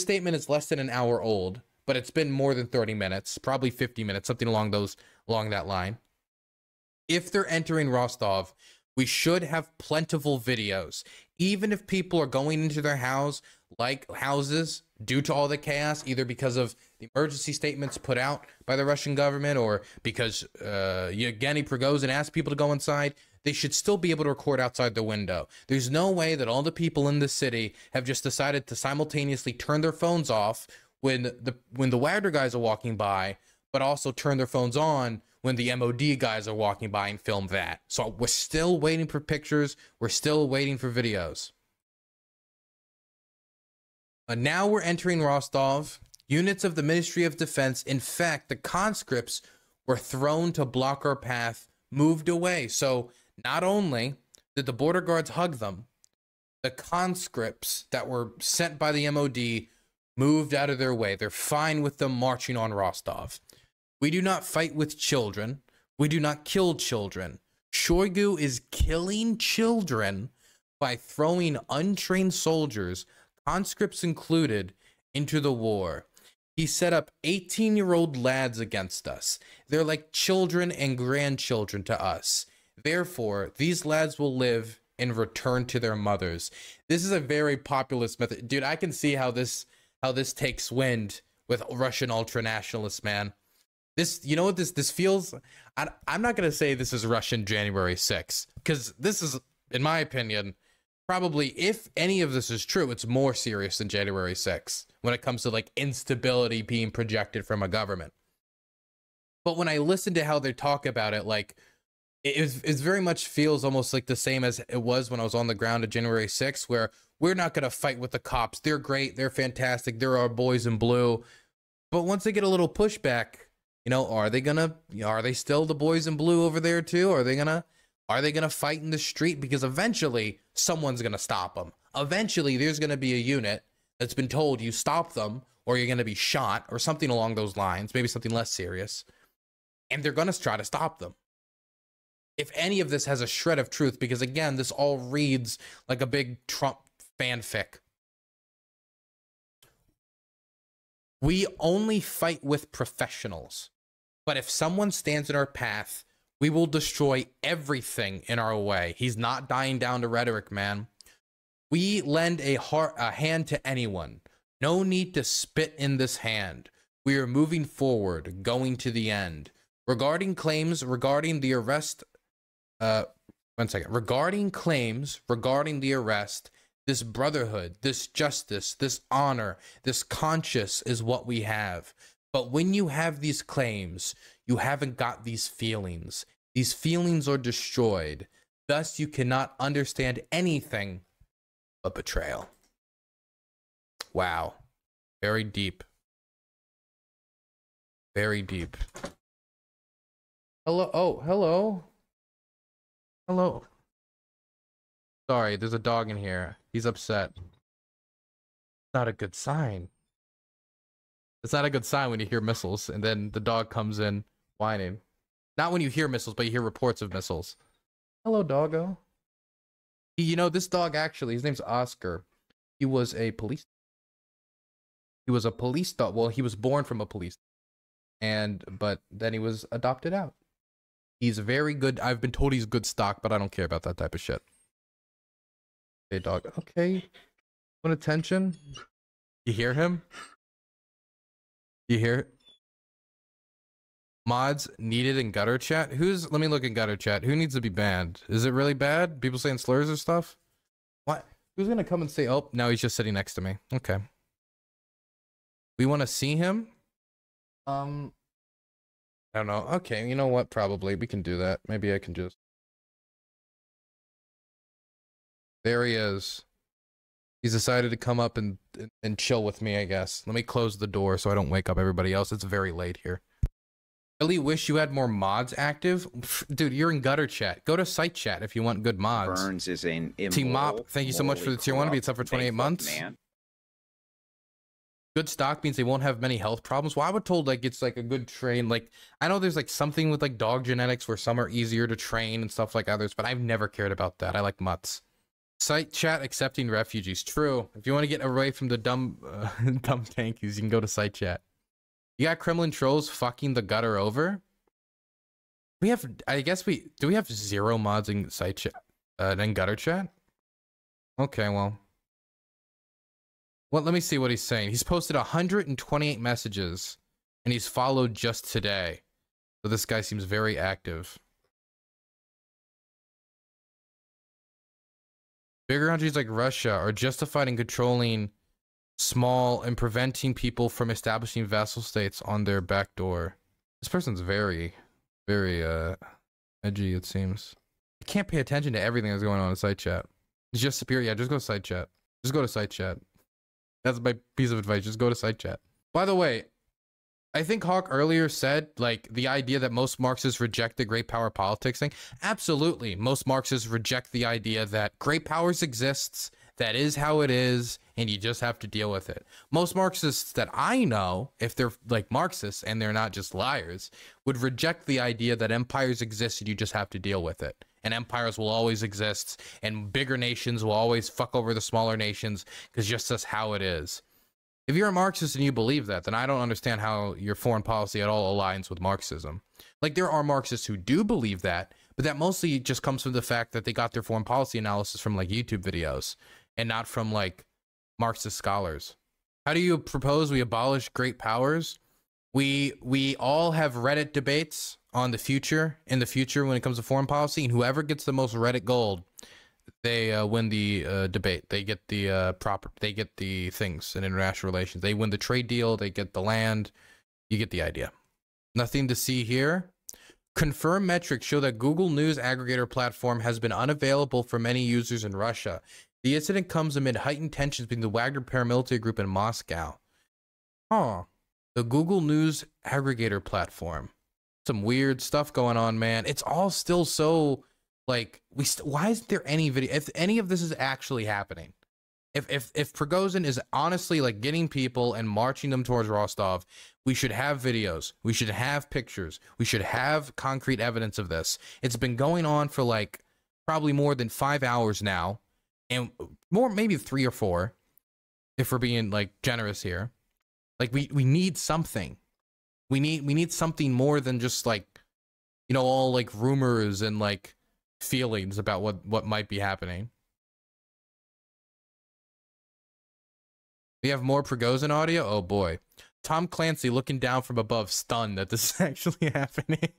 statement is less than an hour old, but it's been more than 30 minutes, probably 50 minutes, something along that line. If they're entering Rostov, we should have plentiful videos. Even if people are going into their houses due to all the chaos, either because of the emergency statements put out by the Russian government or because Yevgeny Prigozhin asked people to go inside, they should still be able to record outside the window. There's no way that all the people in the city have just decided to simultaneously turn their phones off when the Wagner guys are walking by, but also turn their phones on when the MOD guys are walking by and film that. So we're still waiting for pictures. We're still waiting for videos. And now we're entering Rostov. Units of the Ministry of Defense, in fact, the conscripts were thrown to block our path, moved away. So not only did the border guards hug them, the conscripts that were sent by the MOD moved out of their way. They're fine with them marching on Rostov. We do not fight with children. We do not kill children. Shoigu is killing children by throwing untrained soldiers, conscripts included, into the war. He set up 18-year-old lads against us. They're like children and grandchildren to us. Therefore, these lads will live and return to their mothers. This is a very populist method. Dude, I can see how this takes wind with Russian ultranationalists, man. This, you know what this feels? I'm not going to say this is Russian January 6th, because this is, in my opinion, probably, if any of this is true, it's more serious than January 6th when it comes to like instability being projected from a government. But when I listen to how they talk about it, like it very much feels almost like the same as it was when I was on the ground at January 6th, where we're not going to fight with the cops. They're great. They're fantastic. They're our boys in blue. But once they get a little pushback, you know, are they still the boys in blue over there too? Are they gonna fight in the street? Because eventually someone's gonna stop them. Eventually there's gonna be a unit that's been told you stop them or you're gonna be shot or something along those lines, maybe something less serious. And they're gonna try to stop them. If any of this has a shred of truth, because again, this all reads like a big Trump fanfic. We only fight with professionals, but if someone stands in our path, we will destroy everything in our way. He's not dying down to rhetoric, man. We lend a hand to anyone. No need to spit in this hand. We are moving forward, going to the end. Regarding claims regarding the arrest, this brotherhood, this justice, this honor, this conscience is what we have. But when you have these claims, you haven't got these feelings. These feelings are destroyed. Thus, you cannot understand anything but betrayal. Wow. Very deep. Very deep. Hello. Oh, hello. Hello. Sorry, there's a dog in here. He's upset. Not a good sign. It's not a good sign when you hear missiles and then the dog comes in whining. Not when you hear missiles, but you hear reports of missiles. Hello, doggo. You know, this dog actually, his name's Oscar. He was a police dog. Well, he was born from a police dog. But then he was adopted out. He's very good. I've been told he's good stock, but I don't care about that type of shit. Hey, dog. Okay. Want attention? You hear him? You hear? Mods needed in gutter chat? Let me look in gutter chat. Who needs to be banned? Is it really bad? People saying slurs or stuff? What? Who's gonna come and say, oh, now he's just sitting next to me. Okay. We want to see him? I don't know. Okay, you know what? Probably. We can do that. Maybe I can just... There he is. He's decided to come up and chill with me, I guess. Let me close the door so I don't wake up everybody else. It's very late here. Really wish you had more mods active. Dude, you're in gutter chat. Go to site chat if you want good mods. Burns is an immoral, Team Mop, thank you so much for the tier 1. It'll be up for 28 months. Man. Good stock means they won't have many health problems. Well, I was told like it's like a good train. Like I know there's like something with like dog genetics where some are easier to train and stuff like others, but I've never cared about that. I like mutts. Site chat accepting refugees. True. If you want to get away from the dumb tankies, you can go to site chat. You got Kremlin trolls fucking the gutter over. We have, I guess we have zero mods in site chat, then gutter chat? Okay, well, let me see what he's saying. He's posted 128 messages and he's followed just today. So this guy seems very active. Bigger countries like Russia are justified in controlling small and preventing people from establishing vassal states on their back door. This person's very, very edgy, it seems. I can't pay attention to everything that's going on in side chat. It's just superior. Yeah, just go to side chat. Just go to side chat. That's my piece of advice. Just go to side chat. By the way, I think Hawk earlier said, like, the idea that most Marxists reject the great power politics thing. Absolutely. Most Marxists reject the idea that great powers exists, that is how it is, and you just have to deal with it. Most Marxists that I know, if they're, like, Marxists and they're not just liars, would reject the idea that empires exist and you just have to deal with it. And empires will always exist, and bigger nations will always fuck over the smaller nations because just that's how it is. If you're a Marxist and you believe that, then I don't understand how your foreign policy at all aligns with Marxism. Like, there are Marxists who do believe that, but that mostly just comes from the fact that they got their foreign policy analysis from, like, YouTube videos and not from, like, Marxist scholars. How do you propose we abolish great powers? We all have Reddit debates on the future, when it comes to foreign policy, and whoever gets the most Reddit gold, they win the debate. They get the they get the things in international relations. They win the trade deal. They get the land. You get the idea. Nothing to see here. Confirmed metrics show that Google News aggregator platform has been unavailable for many users in Russia. The incident comes amid heightened tensions between the Wagner paramilitary group and Moscow. Huh. the Google News aggregator platform. Some weird stuff going on, man. It's all still so, like, why isn't there any video? If any of this is actually happening, if Prigozhin is honestly, like, getting people and marching them towards Rostov, we should have videos. We should have pictures. We should have concrete evidence of this. It's been going on for, like, probably more than 5 hours now, and more, maybe 3 or 4, if we're being, like, generous here. Like, we need something. We need something more than just, like, you know, all, like, rumors and, like, feelings about what might be happening. We have more Prigozhin audio? Oh, boy. Tom Clancy looking down from above, stunned that this is actually happening.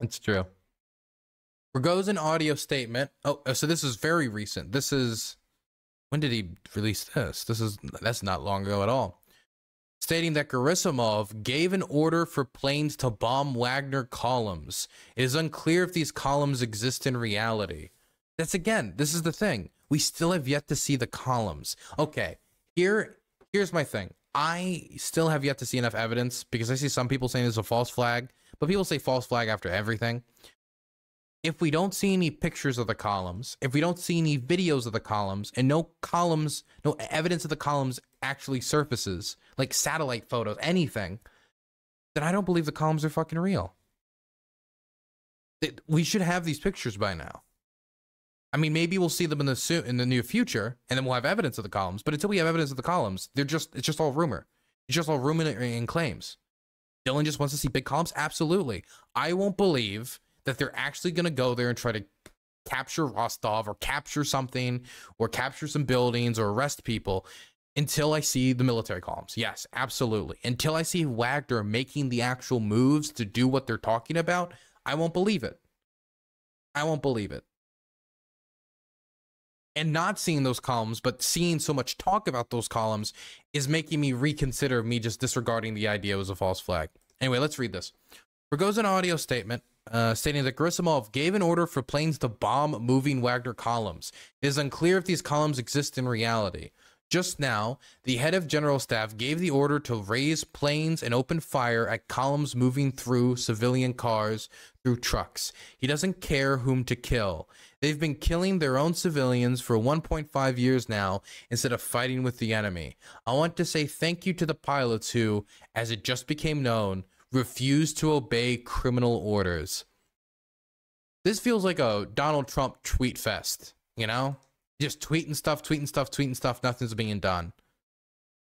It's true. Prigozhin audio statement. Oh, so this is very recent. This is... when did he release this? That's not long ago at all. Stating that Gerasimov gave an order for planes to bomb Wagner columns. It is unclear if these columns exist in reality. That's, again, this is the thing. We still have yet to see the columns. Okay, here's my thing. I still have yet to see enough evidence, because I see some people saying it's a false flag, but people say false flag after everything. If we don't see any pictures of the columns, if we don't see any videos of the columns, and no evidence of the columns actually surfaces, like satellite photos, anything, then I don't believe the columns are fucking real. We should have these pictures by now. I mean, maybe we'll see them in the near future, and then we'll have evidence of the columns, but until we have evidence of the columns, it's just all rumor. It's just all rumor and claims. Dylan just wants to see big columns? Absolutely. I won't believe that they're actually going to go there and try to capture Rostov or capture something or capture some buildings or arrest people until I see the military columns. Yes, absolutely. Until I see Wagner making the actual moves to do what they're talking about, I won't believe it. I won't believe it. And not seeing those columns, but seeing so much talk about those columns is making me reconsider me just disregarding the idea it was a false flag. Anyway, let's read this. Prigozhin audio statement. Stating that Gerasimov gave an order for planes to bomb moving Wagner columns. It is unclear if these columns exist in reality. Just now, the head of General Staff gave the order to raise planes and open fire at columns moving through civilian cars, through trucks. He doesn't care whom to kill. They've been killing their own civilians for 1.5 years now instead of fighting with the enemy. I want to say thank you to the pilots who, as it just became known, refuse to obey criminal orders. This feels like a Donald Trump tweet fest, you know? Just tweeting stuff, tweeting stuff, tweeting stuff, nothing's being done.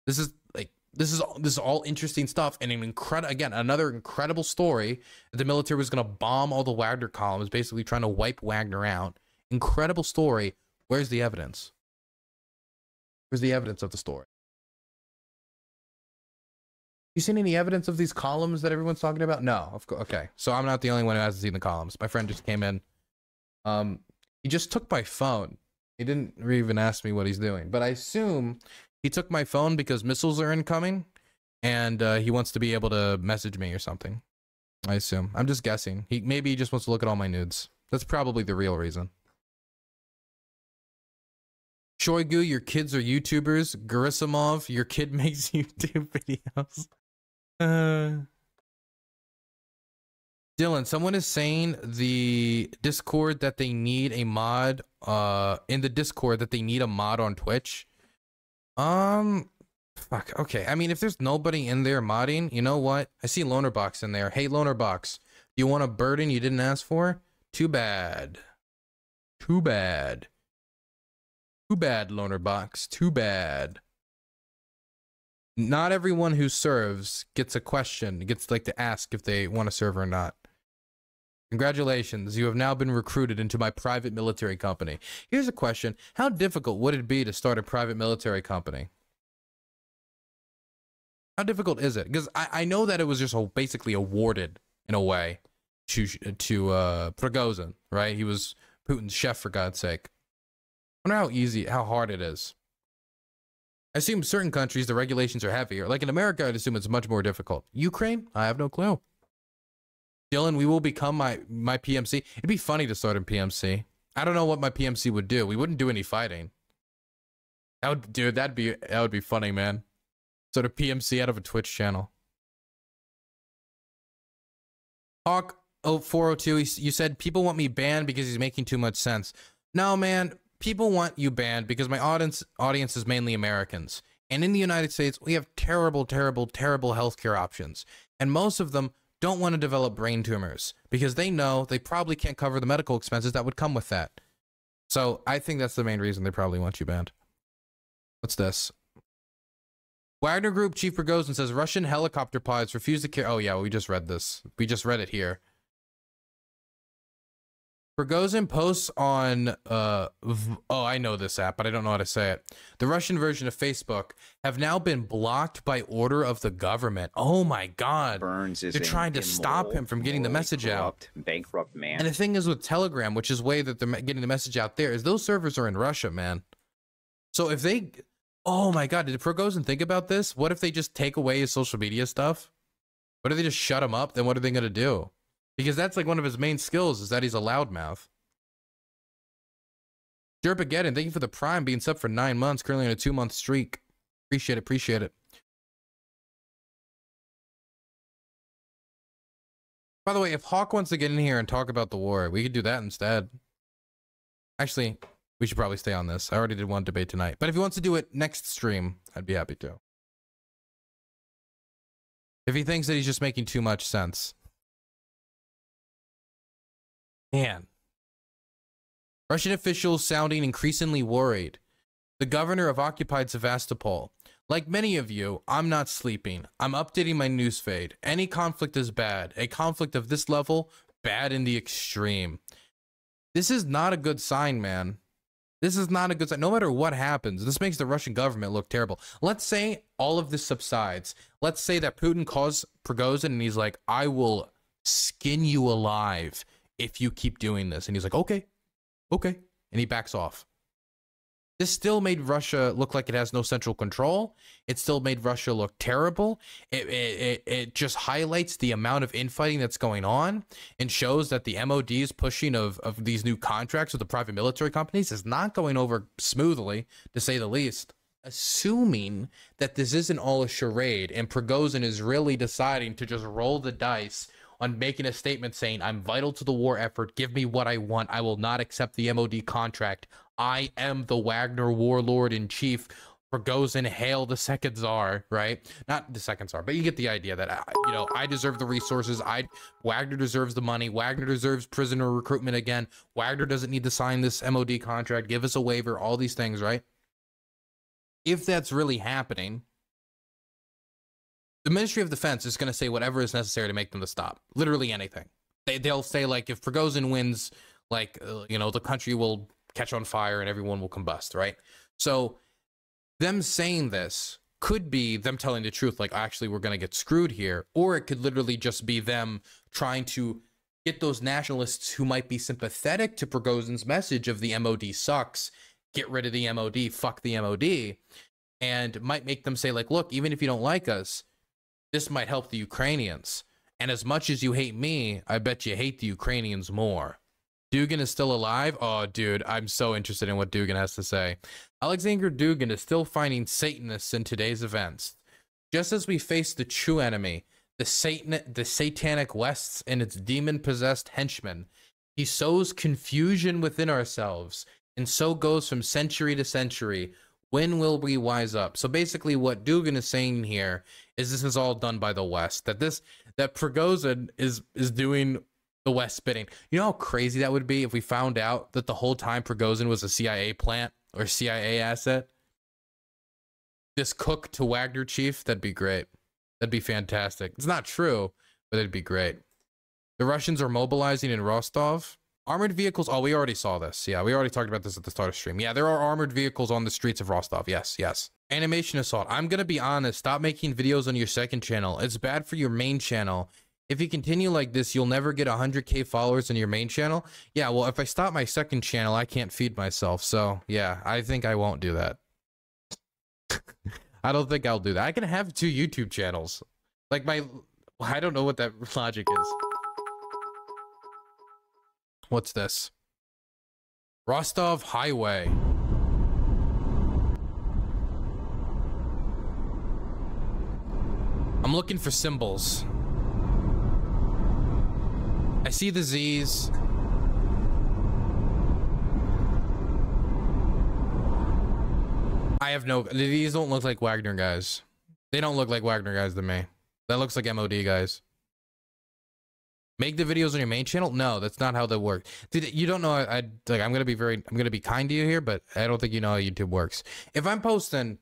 This is like this is all interesting stuff, and another incredible story that the military was going to bomb all the Wagner columns, basically trying to wipe Wagner out. Incredible story. Where's the evidence? Where's the evidence of the story? You seen any evidence of these columns that everyone's talking about? No, of course. Okay, so I'm not the only one who hasn't seen the columns. My friend just came in. He just took my phone. He didn't even ask me what he's doing, but I assume he took my phone because missiles are incoming, and he wants to be able to message me or something. I assume. I'm just guessing. Maybe he just wants to look at all my nudes. That's probably the real reason. Shoigu, your kids are YouTubers. Gerasimov, your kid makes YouTube videos. Dylan, someone is saying in the Discord that they need a mod on Twitch. Fuck. Okay. I mean, if there's nobody in there modding, you know what? I see Lonerbox in there. Hey, Lonerbox, do you want a burden you didn't ask for? Too bad. Too bad. Too bad, Lonerbox. Too bad. Not everyone who serves gets a question, gets like to ask if they want to serve or not. Congratulations, you have now been recruited into my private military company. Here's a question. How difficult would it be to start a private military company? How difficult is it? Because I know that it was just basically awarded, in a way, to Prigozhin, right? He was Putin's chef, for God's sake. I wonder how hard it is. I assume certain countries, the regulations are heavier. Like in America, I'd assume it's much more difficult. Ukraine? I have no clue. Dylan, we will become my PMC. It'd be funny to start in PMC. I don't know what my PMC would do. We wouldn't do any fighting. That would be funny, man. So to PMC out of a Twitch channel. Hawk 0402, you said people want me banned because he's making too much sense. No, man, people want you banned because my audience is mainly Americans. And in the United States, we have terrible, terrible, terrible healthcare options. And most of them don't want to develop brain tumors because they know they probably can't cover the medical expenses that would come with that. So I think that's the main reason they probably want you banned. What's this? Wagner Group Chief Prigozhin says Russian helicopter pilots refuse to carry... Oh yeah, we just read this. We just read it here. Prigozhin posts on... oh, I know this app, but I don't know how to say it. The Russian version of Facebook have now been blocked by order of the government. Oh my god. Burns is... They're trying to stop him from getting the message out. Bankrupt man. And the thing is with Telegram, which is the way that they're getting the message out there, is those servers are in Russia, man. So if they... Oh my god, did Prigozhin think about this? What if they just take away his social media stuff? What if they just shut him up? Then what are they going to do? Because that's like one of his main skills, is that he's a loudmouth. Jerpageddon, thank you for the Prime, being sub for 9 months, currently on a 2-month streak. Appreciate it, appreciate it. By the way, if Hawk wants to get in here and talk about the war, we could do that instead. Actually... we should probably stay on this. I already did one debate tonight. But if he wants to do it next stream, I'd be happy to. If he thinks that he's just making too much sense. Man. Russian officials sounding increasingly worried. The governor of occupied Sevastopol. Like many of you, I'm not sleeping. I'm updating my newsfeed. Any conflict is bad. A conflict of this level, bad in the extreme. This is not a good sign, man. This is not a good sign. No matter what happens, this makes the Russian government look terrible. Let's say all of this subsides. Let's say that Putin calls Prigozhin and he's like, I will skin you alive if you keep doing this. And he's like, okay, okay. And he backs off. This still made Russia look like it has no central control. It still made Russia look terrible. It just highlights the amount of infighting that's going on and shows that the MOD's pushing of these new contracts with the private military companies is not going over smoothly, to say the least. Assuming that this isn't all a charade and Prigozhin is really deciding to just roll the dice on making a statement saying, I'm vital to the war effort, give me what I want, I will not accept the MOD contract, I am the Wagner warlord-in-chief, Prigozhin, hail the second czar, right? Not the second czar, but you get the idea that, you know, I deserve the resources, Wagner deserves the money, Wagner deserves prisoner recruitment again, Wagner doesn't need to sign this MOD contract, give us a waiver, all these things, right? If that's really happening, the Ministry of Defense is going to say whatever is necessary to make them to stop. Literally anything. They'll say, like, if Prigozhin wins, like, you know, the country will catch on fire and everyone will combust, right? So them saying this could be them telling the truth, like, actually, we're going to get screwed here. Or it could literally just be them trying to get those nationalists who might be sympathetic to Prigozhin's message of the MOD sucks, get rid of the MOD, fuck the MOD, and might make them say, like, look, even if you don't like us, this might help the Ukrainians. And as much as you hate me, I bet you hate the Ukrainians more. Dugin is still alive? Oh, dude, I'm so interested in what Dugin has to say. Alexander Dugin is still finding Satanists in today's events. Just as we face the true enemy, the satanic Wests and its demon-possessed henchmen, he sows confusion within ourselves, and so goes from century to century. When will we wise up? So basically what Dugin is saying here is this is all done by the West. That Prigozhin is doing the West bidding. You know how crazy that would be if we found out that the whole time Prigozhin was a CIA plant or CIA asset? This cook to Wagner chief, that'd be great. That'd be fantastic. It's not true, but it'd be great. The Russians are mobilizing in Rostov. Armored vehicles, oh, we already saw this. Yeah, we already talked about this at the start of stream. Yeah, there are armored vehicles on the streets of Rostov. Yes, yes. Animation assault. I'm going to be honest. Stop making videos on your second channel. It's bad for your main channel. If you continue like this, you'll never get 100K followers on your main channel. Yeah, well, if I stop my second channel, I can't feed myself. So, yeah, I think I won't do that. I don't think I'll do that. I can have 2 YouTube channels. Like I don't know what that logic is. What's this? Rostov Highway. I'm looking for symbols. I see the Z's. I have no... These don't look like Wagner guys. They don't look like Wagner guys to me. That looks like MOD guys. Make the videos on your main channel? No, that's not how that works. Dude, you don't know... I'm gonna be I'm gonna be kind to you here, but I don't think you know how YouTube works. If I'm posting,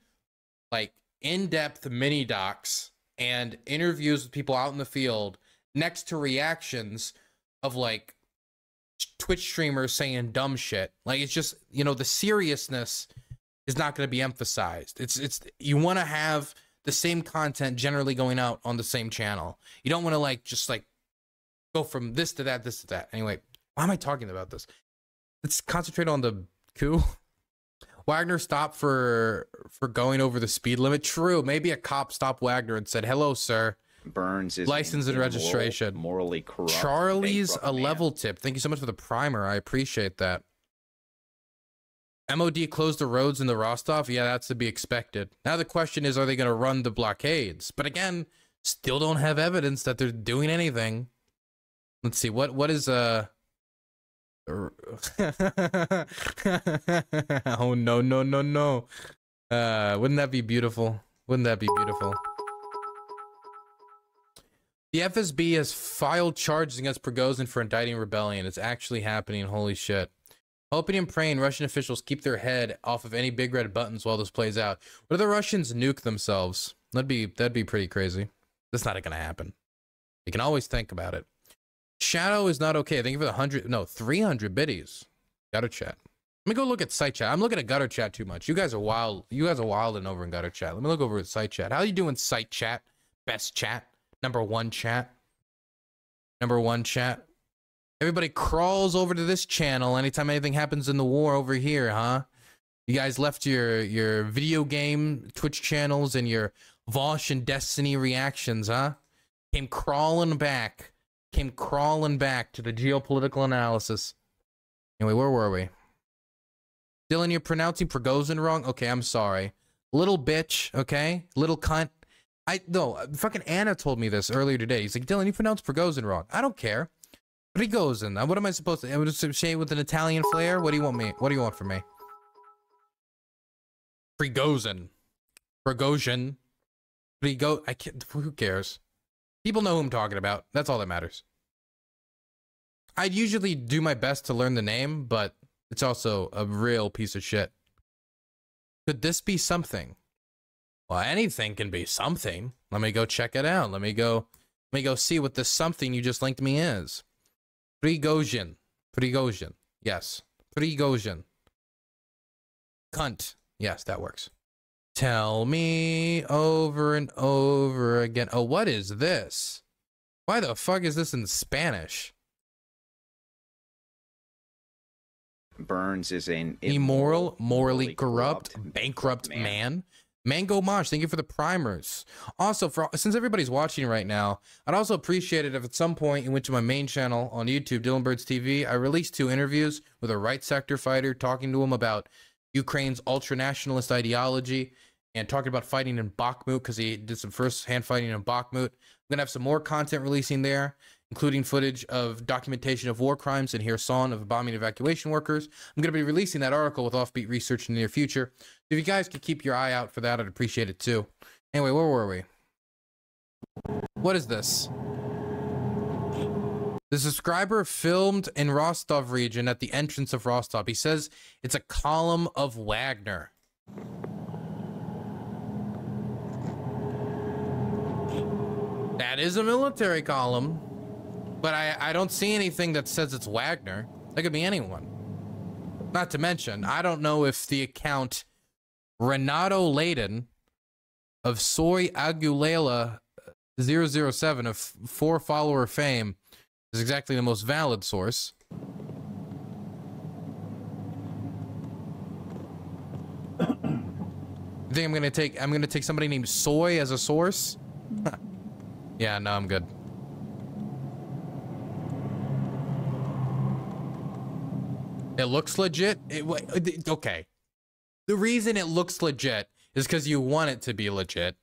like, in-depth mini-docs and interviews with people out in the field next to reactions of, like, Twitch streamers saying dumb shit, like, it's just, you know, the seriousness is not going to be emphasized. It's you want to have the same content generally going out on the same channel. You don't want to just go from this to that, this to that. Anyway, why am I talking about this? Let's concentrate on the coup. Wagner stopped for going over the speed limit. True. Maybe a cop stopped Wagner and said, "Hello, sir. Burns is license and registration. Morally corrupt. Charlie's a level tip. Thank you so much for the primer. I appreciate that." MOD closed the roads in the Rostov? Yeah, that's to be expected. Now the question is, are they going to run the blockades? But again, still don't have evidence that they're doing anything. Let's see, what is, oh, no, no, no, no. Wouldn't that be beautiful? Wouldn't that be beautiful? The FSB has filed charges against Prigozhin for indicting rebellion. It's actually happening, holy shit. Hoping and praying Russian officials keep their head off of any big red buttons while this plays out. What if the Russians nuke themselves? That'd be pretty crazy. That's not gonna happen. You can always think about it. Shadow is not okay. Thank you for the 300 biddies. Gutter chat. Let me go look at site chat. I'm looking at gutter chat too much. You guys are wild. You guys are wilding over in gutter chat. Let me look over at site chat. How are you doing, site chat? Best chat. #1 chat. #1 chat. Everybody crawls over to this channel anytime anything happens in the war over here, huh? You guys left your video game Twitch channels and your Vaush and Destiny reactions, huh? Came crawling back to the geopolitical analysis. Anyway, where were we? Dylan, you're pronouncing Prigozhin wrong? Okay, I'm sorry. Little bitch, okay? Little cunt. No, fucking Anna told me this earlier today. He's like, Dylan, you pronounced Prigozhin wrong. I don't care. Prigozhin, what am I supposed to? I would associate with an Italian flair. What do you want me? What do you want from me? Prigozhin, Prigozhin, Prigozhin. I can't. Who cares? People know who I'm talking about. That's all that matters. I'd usually do my best to learn the name, but it's also a real piece of shit. Could this be something? Well, anything can be something. Let me go check it out. Let me go see what this something you just linked me is. Prigozhin. Prigozhin. Yes. Prigozhin. Cunt. Yes, that works. Tell me over and over again. Oh, what is this? Why the fuck is this in Spanish? Burns is an immoral, morally corrupt, bankrupt man. Mango Mosh, thank you for the primers. Also, since everybody's watching right now, I'd also appreciate it if at some point you went to my main channel on YouTube, Dylan Birds TV. I released 2 interviews with a right sector fighter, talking to him about Ukraine's ultranationalist ideology and talking about fighting in Bakhmut, because he did some first-hand fighting in Bakhmut. I'm going to have some more content releasing there, including footage of documentation of war crimes in Kherson of bombing evacuation workers. I'm going to be releasing that article with offbeat research in the near future. If you guys could keep your eye out for that, I'd appreciate it too. Anyway, where were we? What is this? The subscriber filmed in Rostov region at the entrance of Rostov. He says it's a column of Wagner. That is a military column. But I don't see anything that says it's Wagner. That could be anyone. Not to mention, I don't know if the account Renato Layden of Soy Aguilera 007 of 4 follower fame is exactly the most valid source. I think I'm gonna take somebody named Soy as a source. Yeah, no, I'm good. It looks legit. Okay. The reason it looks legit is because you want it to be legit.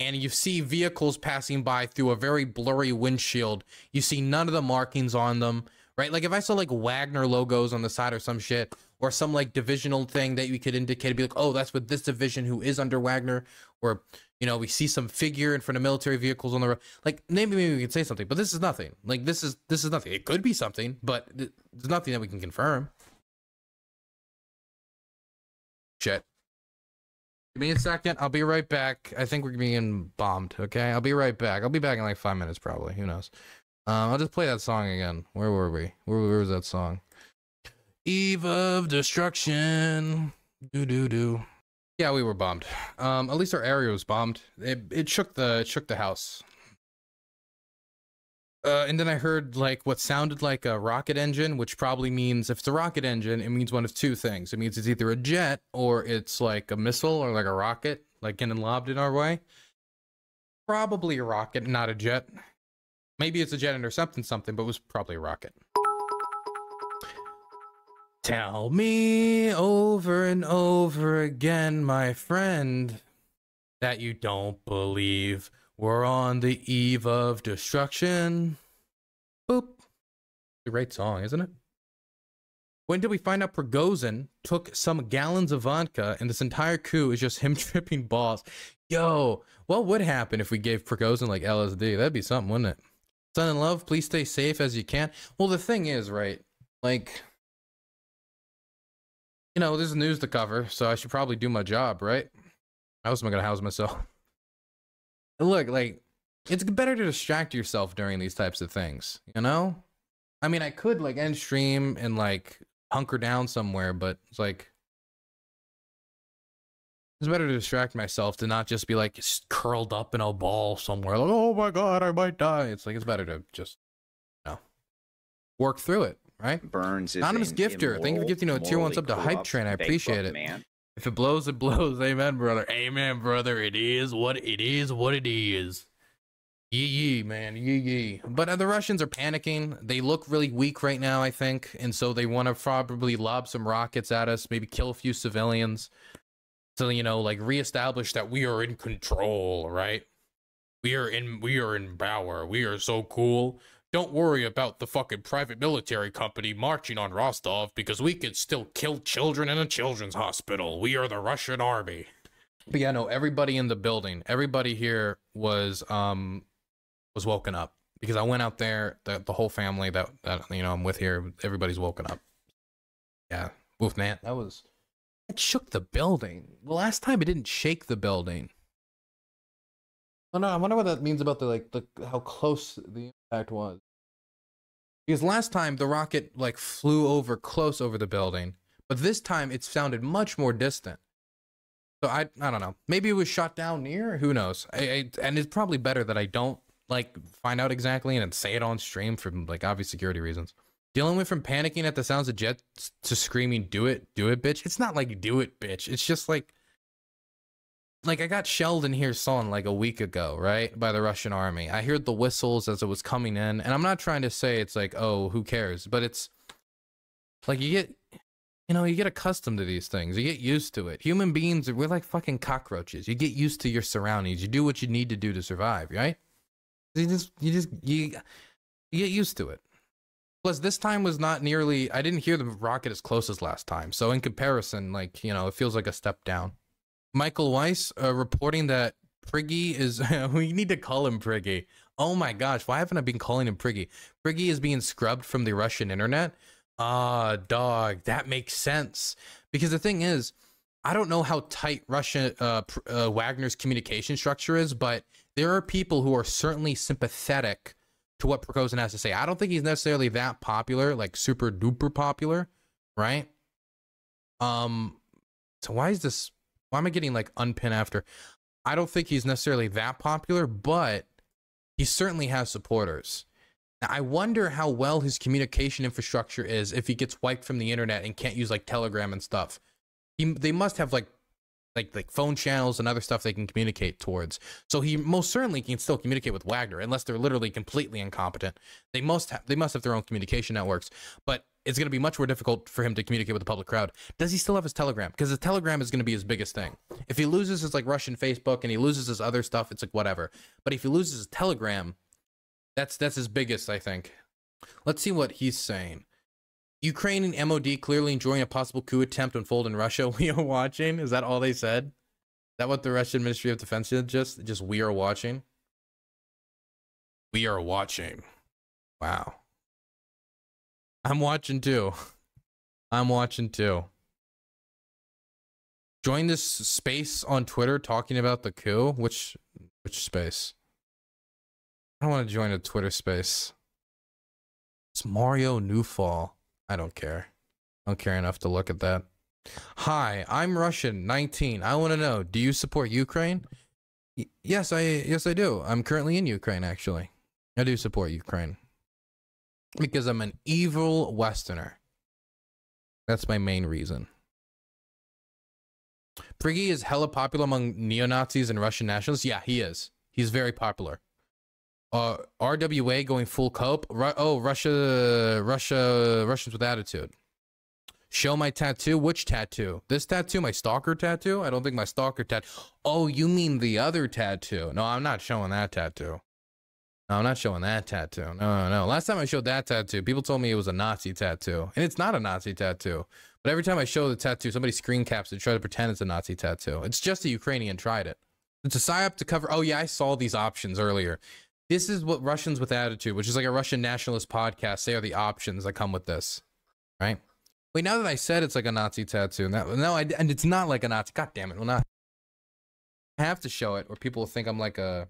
and you see vehicles passing by through a very blurry windshield. You see none of the markings on them, right? Like if I saw like Wagner logos on the side or some shit, or some like divisional thing that you could indicate, be like, oh, that's with this division who is under Wagner, or, you know, we see some figure in front of military vehicles on the road. Like maybe we could say something, but this is nothing. Like this is nothing. It could be something, but there's nothing that we can confirm. Shit. Give me a second. I'll be right back. I think we're being bombed. Okay, I'll be right back. I'll be back in like 5 minutes probably. Who knows? I'll just play that song again. Where were we? Where was that song? Eve of Destruction. Do. Yeah, we were bombed. At least our area was bombed. It shook the house. And then I heard like what sounded like a rocket engine, which probably means, if it's a rocket engine, it means one of two things. It means it's either a jet, or it's like a missile, or like a rocket, like getting lobbed in our way. Probably a rocket, not a jet. Maybe it's a jet intercepting something, but it was probably a rocket. Tell me over and over again, my friend, that you don't believe we're on the eve of destruction. Boop. The right song, isn't it? When did we find out Prigozhin took some gallons of vodka and this entire coup is just him tripping balls? Yo, what would happen if we gave Prigozhin like LSD? That'd be something, wouldn't it? Son in love, please stay safe as you can. Well, the thing is, right, like, you know, there's news to cover, so I should probably do my job, right? How else am I gonna house myself? Look, like, it's better to distract yourself during these types of things, you know? I mean, I could, like, end stream and, like, hunker down somewhere, but it's, like, it's better to distract myself than not just be, like, just curled up in a ball somewhere. Like, oh, my God, I might die. It's, like, it's better to just, you know, work through it, right? Burns is anonymous Gifter, thank you for gifting, you know, tier 1 sub to Hype Train. I appreciate it. Man. If it blows, it blows. Amen, brother. Amen, brother. It is what it is. What it is. Yee yee, man. Yee yee. But the Russians are panicking. They look really weak right now, I think, and so they want to probably lob some rockets at us, maybe kill a few civilians, to, you know, like reestablish that we are in control, right? We are in power. We are so cool. Don't worry about the fucking private military company marching on Rostov, because we could still kill children in a children's hospital. We are the Russian army. But yeah, no, everybody in the building, everybody here was woken up, because I went out there, the whole family that you know I'm with here, everybody's woken up. Yeah, woof, man, that shook the building. The last time it didn't shake the building. Oh, no, I wonder what that means about the how close the impact was. Because last time the rocket like flew over close over the building, but this time it sounded much more distant. So I don't know. Maybe it was shot down near. Who knows? And it's probably better that I don't like find out exactly and then say it on stream for like obvious security reasons. Dylan went from panicking at the sounds of jets to screaming, do it, bitch." It's not like "do it, bitch." It's just like. Like, I got shelled in Kherson like a week ago, right? By the Russian army. I heard the whistles as it was coming in. And I'm not trying to say it's like, oh, who cares? But it's like you get accustomed to these things. You get used to it. Human beings, we're like fucking cockroaches. You get used to your surroundings. You do what you need to do to survive, right? You get used to it. Plus, this time was not nearly, I didn't hear the rocket as close as last time. So in comparison, like, you know, it feels like a step down. Michael Weiss reporting that Priggy is... we need to call him Priggy. Oh my gosh, why haven't I been calling him Priggy? Priggy is being scrubbed from the Russian internet. Ah, dog, that makes sense. Because the thing is, I don't know how tight Russia, Wagner's communication structure is, but there are people who are certainly sympathetic to what Prigozhin has to say. I don't think he's necessarily that popular, like super duper popular, right? So why is this... Why am I getting like unpin after? I don't think he's necessarily that popular, but he certainly has supporters. Now, I wonder how well his communication infrastructure is if he gets wiped from the internet and can't use like Telegram and stuff. They must have like phone channels and other stuff they can communicate towards. So he most certainly can still communicate with Wagner, unless they're literally completely incompetent. They must have their own communication networks, but it's going to be much more difficult for him to communicate with the public crowd. Does he still have his Telegram? Because the Telegram is going to be his biggest thing. If he loses his like Russian Facebook and he loses his other stuff, it's like whatever. But if he loses his Telegram, that's his biggest, I think. Let's see what he's saying. Ukraine and MOD clearly enjoying a possible coup attempt unfold in Russia. We are watching. Is that all they said? Is that what the Russian Ministry of Defense did? Just we are watching. We are watching. Wow. I'm watching too. I'm watching too. Join this space on Twitter talking about the coup. Which space? I don't want to join a Twitter space. It's Mario Newfall. I don't care. I don't care enough to look at that. Hi, I'm Russian, 19. I want to know, do you support Ukraine? Yes, I do. I'm currently in Ukraine, actually. I do support Ukraine. Because I'm an evil Westerner. That's my main reason. Prigozhin is hella popular among neo-Nazis and Russian nationalists. Yeah, he is. He's very popular. RWA going full cope. Russians with attitude. Show my tattoo. Which tattoo? This tattoo? My stalker tattoo? I don't think my stalker tattoo. Oh, you mean the other tattoo? No, I'm not showing that tattoo. No, I'm not showing that tattoo. No. Last time I showed that tattoo, people told me it was a Nazi tattoo. And it's not a Nazi tattoo. But every time I show the tattoo, somebody screen caps it and try to pretend it's a Nazi tattoo. It's just a Ukrainian tried it. It's a psyop to cover. Oh, yeah, I saw these options earlier. This is what Russians with Attitude, which is like a Russian nationalist podcast, say are the options that come with this, right? Wait, now that I said it's like a Nazi tattoo, and it's not like a Nazi. God damn it, well, not. I have to show it, or people will think I'm like a.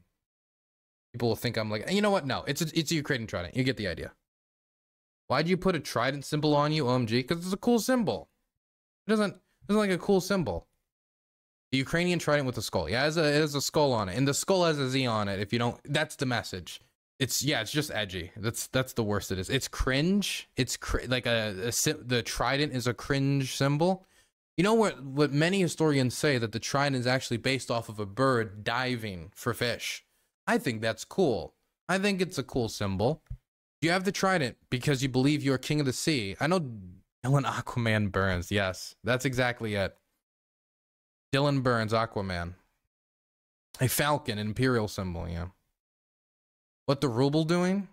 People will think I'm like, you know what? No, it's a Ukrainian trident. You get the idea. Why'd you put a trident symbol on you, OMG? Because it's a cool symbol. It doesn't like a cool symbol. The Ukrainian trident with a skull. Yeah, it has a skull on it, and the skull has a Z on it. If you don't, that's the message. It's just edgy. That's the worst it is. It's cringe. The trident is a cringe symbol. You know what many historians say, that the trident is actually based off of a bird diving for fish. I think that's cool. I think it's a cool symbol. You have the trident because you believe you're king of the sea. I know Dylan Aquaman Burns. Yes, that's exactly it. Dylan Burns, Aquaman. A falcon, imperial symbol, yeah. What the ruble doing?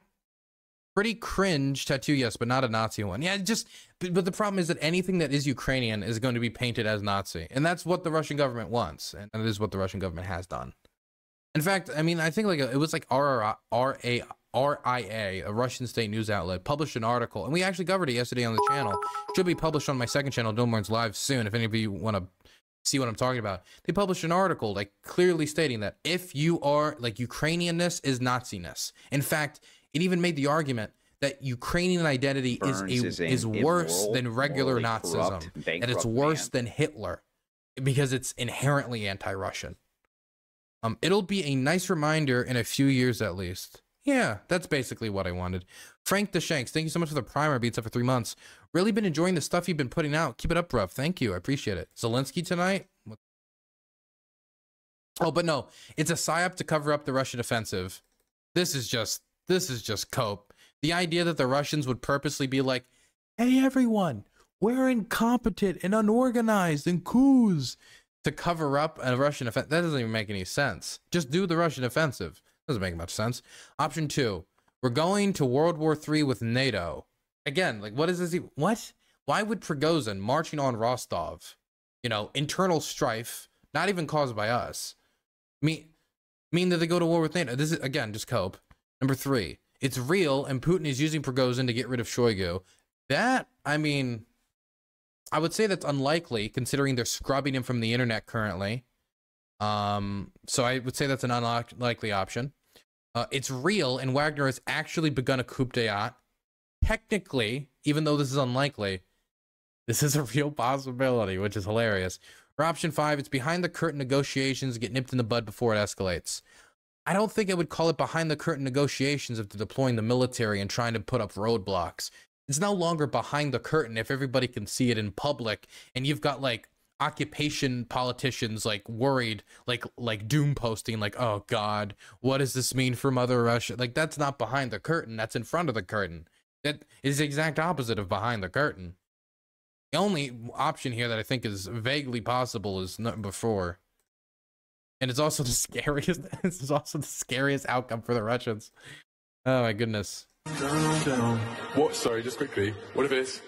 Pretty cringe tattoo, yes, but not a Nazi one. Yeah, but the problem is that anything that is Ukrainian is going to be painted as Nazi. And that's what the Russian government wants. And it is what the Russian government has done. In fact, I mean, I think like it was like RIA, a Russian state news outlet, published an article. And we actually covered it yesterday on the channel. Should be published on my second channel, Dilmorns Live, soon, if any of you want to see what I'm talking about. They published an article like clearly stating that if you are like Ukrainianness is Naziness. In fact, it even made the argument that Ukrainian identity is worse than regular Nazism, and it's worse than Hitler because it's inherently anti-Russian. It'll be a nice reminder in a few years at least. Yeah, that's basically what I wanted. Frank the Shanks, thank you so much for the primer beats up for 3 months. Really been enjoying the stuff you've been putting out. Keep it up, bruv. Thank you. I appreciate it. Zelensky tonight? Oh, but no. It's a psyop to cover up the Russian offensive. This is just cope. The idea that the Russians would purposely be like, hey, everyone, we're incompetent and unorganized and coups to cover up a Russian offensive. That doesn't even make any sense. Just do the Russian offensive. Doesn't make much sense. Option two, we're going to World War III with NATO. Again, like, what is this? What? Why would Prigozhin marching on Rostov, you know, internal strife, not even caused by us, mean that they go to war with NATO? This is, again, just cope. Number three, it's real, and Putin is using Prigozhin to get rid of Shoigu. That, I mean, I would say that's unlikely, considering they're scrubbing him from the internet currently. So I would say that's an unlikely option. It's real, and Wagner has actually begun a coup d'état. Technically, even though this is unlikely, this is a real possibility, which is hilarious. Or option five, it's behind the curtain negotiations get nipped in the bud before it escalates. I don't think I would call it behind the curtain negotiations if they're deploying the military and trying to put up roadblocks. It's no longer behind the curtain if everybody can see it in public, and you've got like occupation politicians like worried, like doom posting, like, oh God, what does this mean for Mother Russia? Like, that's not behind the curtain. That's in front of the curtain. That is the exact opposite of behind the curtain. The only option here that I think is vaguely possible is number four. And it's also the scariest. This is also the scariest outcome for the Russians. Oh my goodness. What? Sorry, just quickly. What if it's?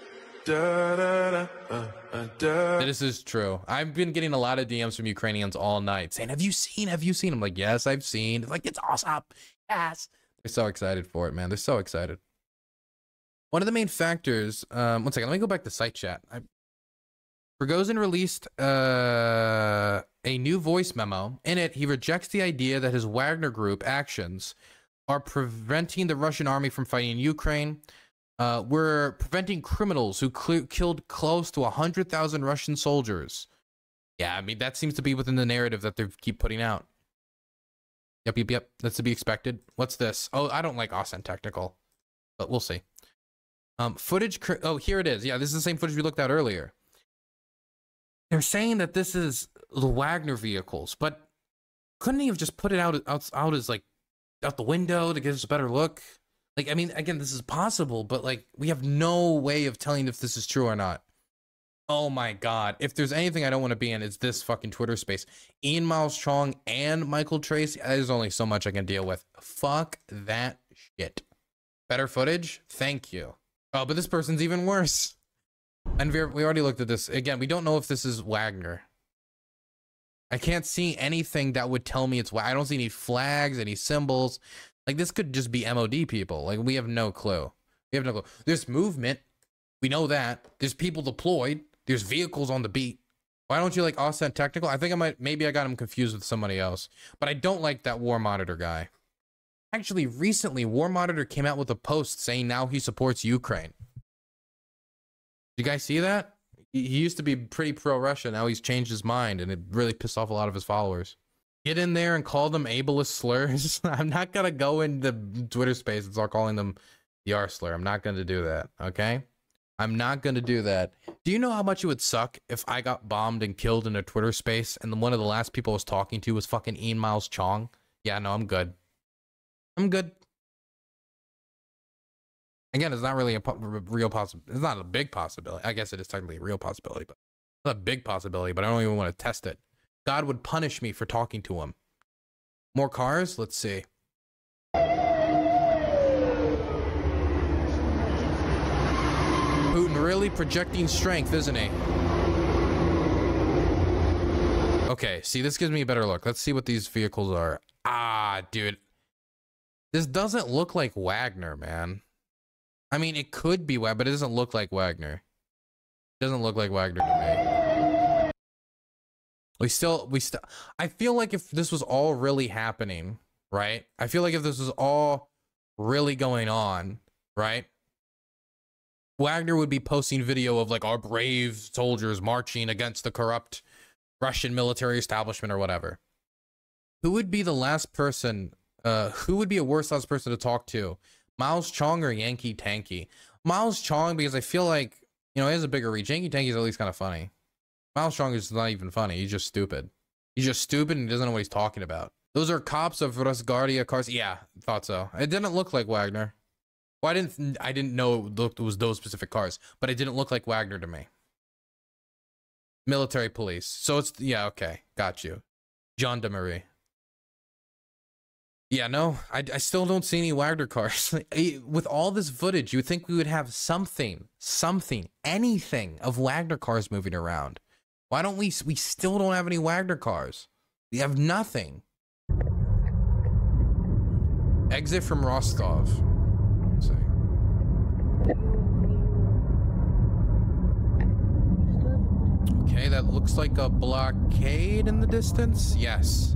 This is true. I've been getting a lot of DMs from Ukrainians all night saying, "Have you seen? Have you seen?" I'm like, "Yes, I've seen." It's like, it's awesome. Yes. They're so excited for it, man. They're so excited. One of the main factors. One second. Let me go back to site chat. Prigozhin released a new voice memo. In it, he rejects the idea that his Wagner Group actions are preventing the Russian army from fighting in Ukraine. We're preventing criminals who killed close to 100,000 Russian soldiers. Yeah, I mean, that seems to be within the narrative that they keep putting out. Yep. That's to be expected. What's this? Oh, I don't like Austin Technical, but we'll see. Footage. Oh, here it is. Yeah, this is the same footage we looked at earlier. They're saying that this is the Wagner vehicles, but couldn't he have just put it out as like out the window to give us a better look? Like, I mean, again, this is possible, but like we have no way of telling if this is true or not. Oh my God. If there's anything I don't want to be in, it's this fucking Twitter space. Ian Miles Chong and Michael Trace. There's only so much I can deal with. Fuck that shit. Better footage? Thank you. Oh, but this person's even worse. And we already looked at this. Again, we don't know if this is Wagner. I can't see anything that would tell me it's Wagner. I don't see any flags, any symbols. Like, this could just be MOD people. Like, we have no clue. We have no clue. There's movement. We know that. There's people deployed. There's vehicles on the beat. Why don't you like Austin Technical? I think I might, maybe I got him confused with somebody else. But I don't like that War Monitor guy. Actually, recently, War Monitor came out with a post saying now he supports Ukraine. You guys see that? He used to be pretty pro-Russia. Now he's changed his mind, and it really pissed off a lot of his followers. Get in there and call them ableist slurs. I'm not going to go into Twitter space and start calling them the R slur. I'm not going to do that, okay? I'm not going to do that. Do you know how much it would suck if I got bombed and killed in a Twitter space, and one of the last people I was talking to was fucking Ian Miles Chong? Yeah, no, I'm good. I'm good. Again, it's not really a real possibility. It's not a big possibility. I guess it is technically a real possibility, but it's not a big possibility, but I don't even want to test it. God would punish me for talking to him. More cars? Let's see. Putin really projecting strength, isn't he? Okay, see, this gives me a better look. Let's see what these vehicles are. Ah, dude. This doesn't look like Wagner, man. I mean, it could be Wagner, but it doesn't look like Wagner. It doesn't look like Wagner to me. I feel like if this was all really happening, right? I feel like if this was all really going on, right? Wagner would be posting video of like our brave soldiers marching against the corrupt Russian military establishment or whatever. Who would be the last person, who would be a worse last person to talk to? Miles Chong or Yankee Tanky? Miles Chong, because I feel like, you know, he has a bigger reach. Yankee Tanky's at least kind of funny. Miles Chong is not even funny. He's just stupid. He's just stupid and he doesn't know what he's talking about. Those are cops of Rosgvardia cars. Yeah, thought so. It didn't look like Wagner. Well, I didn't know it was those specific cars, but it didn't look like Wagner to me. Military police. So it's, yeah, okay. Got you. Gendarmerie. Yeah, no, I still don't see any Wagner cars. With all this footage, you would think we would have something, anything of Wagner cars moving around. Why don't we still don't have any Wagner cars. We have nothing. Exit from Rostov. Let's see. Okay, that looks like a blockade in the distance. Yes.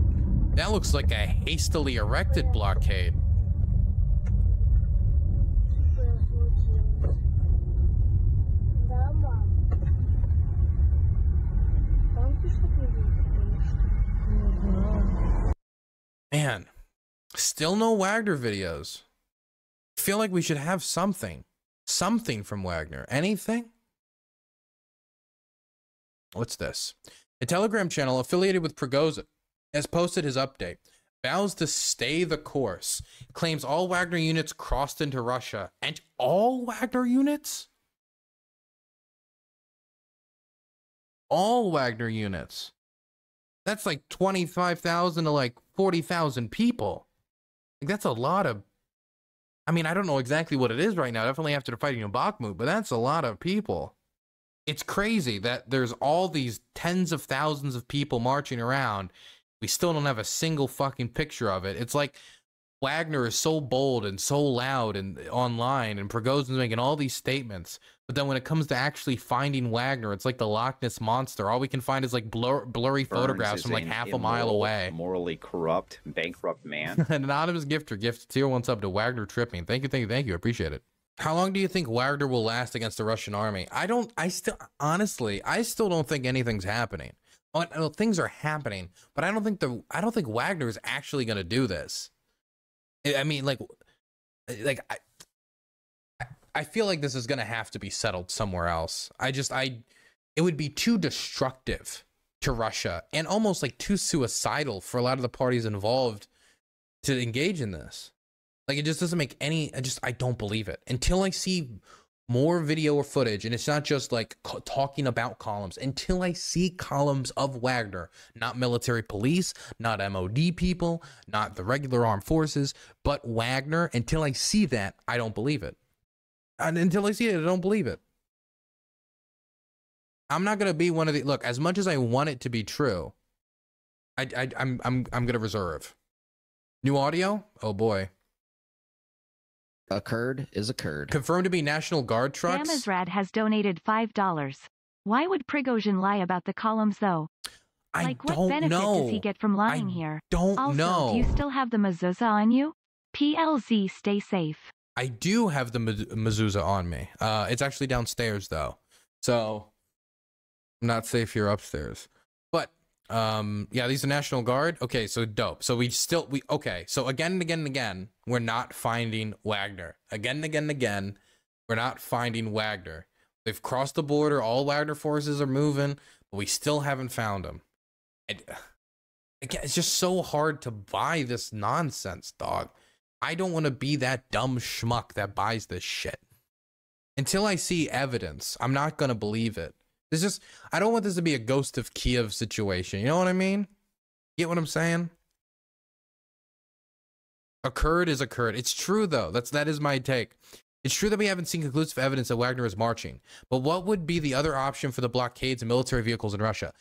That looks like a hastily erected blockade. Man, still no Wagner videos. I feel like we should have something. Something from Wagner. Anything? What's this? A Telegram channel affiliated with Prigozhin has posted his update. vows to stay the course, claims all Wagner units crossed into Russia. And all Wagner units? All Wagner units. That's like 25,000 to like 40,000 people. Like that's a lot of... I mean, I don't know exactly what it is right now, definitely after the fighting in Bakhmut, but that's a lot of people. It's crazy that there's all these tens of thousands of people marching around. We still don't have a single fucking picture of it. It's like Wagner is so bold and so loud and online, and Prigozhin's making all these statements. But then when it comes to actually finding Wagner, it's like the Loch Ness Monster. All we can find is like blurry photographs from like half a mile away. Morally corrupt, bankrupt man. An anonymous gifter gifts tier 1 sub to Wagner Tripping. Thank you, thank you, thank you. I appreciate it. How long do you think Wagner will last against the Russian army? I still don't think anything's happening. Well, things are happening, but I don't think Wagner is actually going to do this. I mean, I feel like this is going to have to be settled somewhere else. It would be too destructive to Russia and almost like too suicidal for a lot of the parties involved to engage in this. Like, it just doesn't make any, I don't believe it until I see more video or footage. And it's not just like talking about columns, until I see columns of Wagner, not military police, not MOD people, not the regular armed forces, but Wagner. Until I see that, I don't believe it. And until I see it, I don't believe it. I'm not gonna be one of the look. As much as I want it to be true, I'm gonna reserve. New audio? Oh boy. Occurred is occurred. Confirmed to be National Guard trucks. Sam Azrad has donated $5. Why would Prigozhin lie about the columns though? What benefit does he get from lying here? Do you still have the mezuzah on you? PLZ, stay safe. I do have the mezuzah on me. It's actually downstairs though, so I'm not safe here upstairs. But yeah, these are National Guard. Okay, so dope. So so again and again and again, we're not finding Wagner. Again and again and again, we're not finding Wagner. They've crossed the border. All Wagner forces are moving, but we still haven't found them. It's just so hard to buy this nonsense, dog. I don't want to be that dumb schmuck that buys this shit. Until I see evidence, I'm not going to believe it. It's just, I don't want this to be a Ghost of Kiev situation. You know what I mean? Get what I'm saying? Occurred is occurred. It's true, though. That is my take. It's true that we haven't seen conclusive evidence that Wagner is marching. But what would be the other option for the blockades and military vehicles in Russia?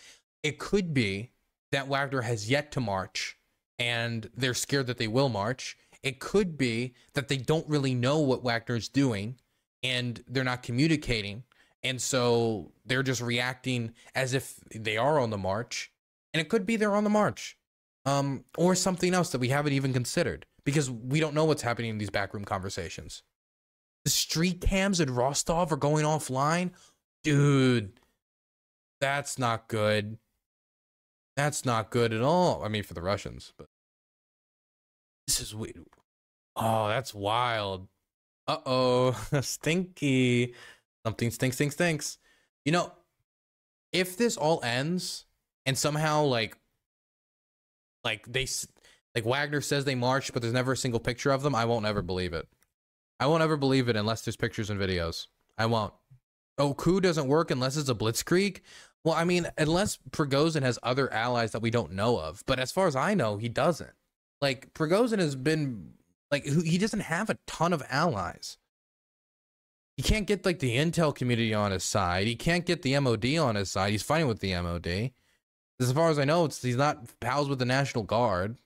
It could be that Wagner has yet to march, and they're scared that they will march. It could be that they don't really know what Wagner's doing and they're not communicating. And so they're just reacting as if they are on the march. And it could be they're on the march or something else that we haven't even considered because we don't know what's happening in these backroom conversations. The street cams in Rostov are going offline. Dude, that's not good. That's not good at all. I mean, for the Russians, but. This is weird. Oh, that's wild. Uh-oh. Stinky. Something stinks, stinks, stinks. You know, if this all ends and somehow like Wagner says they marched, but there's never a single picture of them, I won't ever believe it. I won't ever believe it unless there's pictures and videos. I won't. Oh, coup doesn't work unless it's a blitzkrieg. Well, I mean, unless Prigozhin has other allies that we don't know of, but as far as I know, he doesn't. Like, Prigozhin has been, like, he doesn't have a ton of allies. He can't get, like, the intel community on his side. He can't get the MOD on his side. He's fighting with the MOD. As far as I know, he's not pals with the National Guard.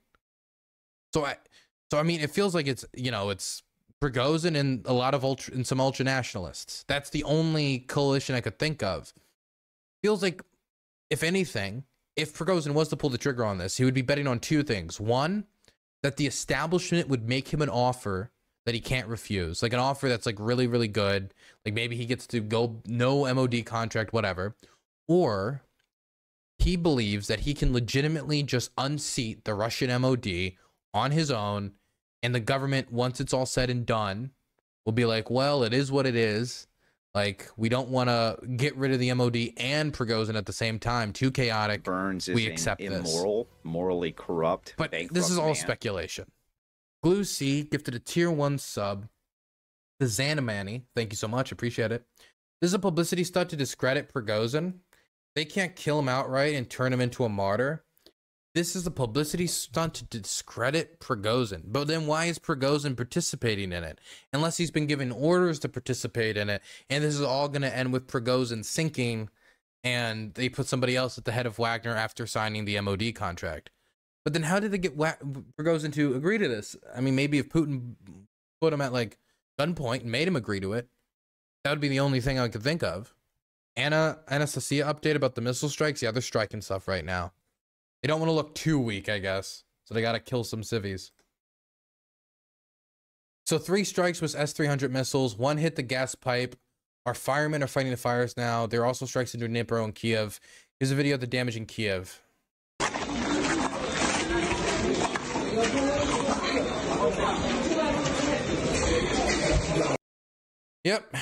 So I mean, it feels like it's, you know, it's Prigozhin and a lot of some ultra nationalists. That's the only coalition I could think of. Feels like, if anything, if Prigozhin was to pull the trigger on this, he would be betting on two things. One, that the establishment would make him an offer that he can't refuse, like an offer that's like really, really good. Like maybe he gets to go no MOD contract, whatever. Or he believes that he can legitimately just unseat the Russian MOD on his own, and the government, once it's all said and done, will be like, well, it is what it is. Like, we don't want to get rid of the MOD and Prigozhin at the same time. Too chaotic. Burns is immoral, morally corrupt. But this is all speculation. Glue C gifted a tier 1 sub. The Zanamani, thank you so much. Appreciate it. This is a publicity stunt to discredit Prigozhin. They can't kill him outright and turn him into a martyr. This is a publicity stunt to discredit Prigozhin. But then why is Prigozhin participating in it? Unless he's been given orders to participate in it. And this is all going to end with Prigozhin sinking. And they put somebody else at the head of Wagner after signing the MOD contract. But then how did they get Prigozhin to agree to this? I mean, maybe if Putin put him at like gunpoint and made him agree to it. That would be the only thing I could think of. Anastasia update about the missile strikes. Yeah, they're striking stuff right now. They don't want to look too weak, I guess. So they got to kill some civvies. So 3 strikes with S-300 missiles. 1 hit the gas pipe. Our firemen are fighting the fires now. There are also strikes into Dnipro and Kiev. Here's a video of the damage in Kiev. Yep.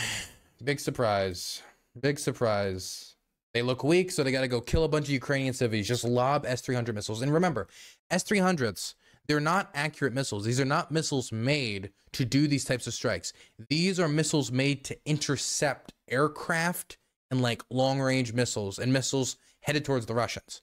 Big surprise. Big surprise. They look weak, so they got to go kill a bunch of Ukrainian civvies. Just lob S-300 missiles. And remember, S-300s, they're not accurate missiles. These are not missiles made to do these types of strikes. These are missiles made to intercept aircraft and like long-range missiles and missiles headed towards the Russians.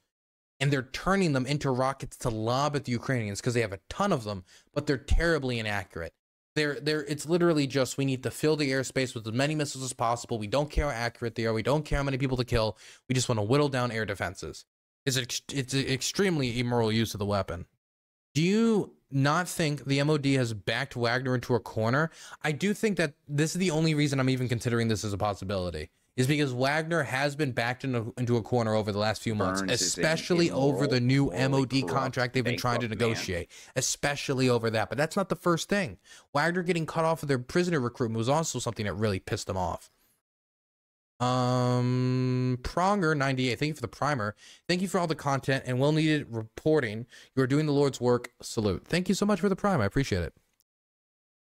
And they're turning them into rockets to lob at the Ukrainians because they have a ton of them, but they're terribly inaccurate. It's literally just, we need to fill the airspace with as many missiles as possible. We don't care how accurate they are. We don't care how many people to kill. We just want to whittle down air defenses. It's an extremely immoral use of the weapon. Do you not think the MOD has backed Wagner into a corner? I do think that this is the only reason I'm even considering this as a possibility, is because Wagner has been backed into a corner over the last few months, especially over the new MOD contract they've been trying to negotiate, especially over that. But that's not the first thing. Wagner getting cut off of their prisoner recruitment was also something that really pissed them off. Pronger98, thank you for the primer. Thank you for all the content and well-needed reporting. You are doing the Lord's work. Salute. Thank you so much for the prime. I appreciate it.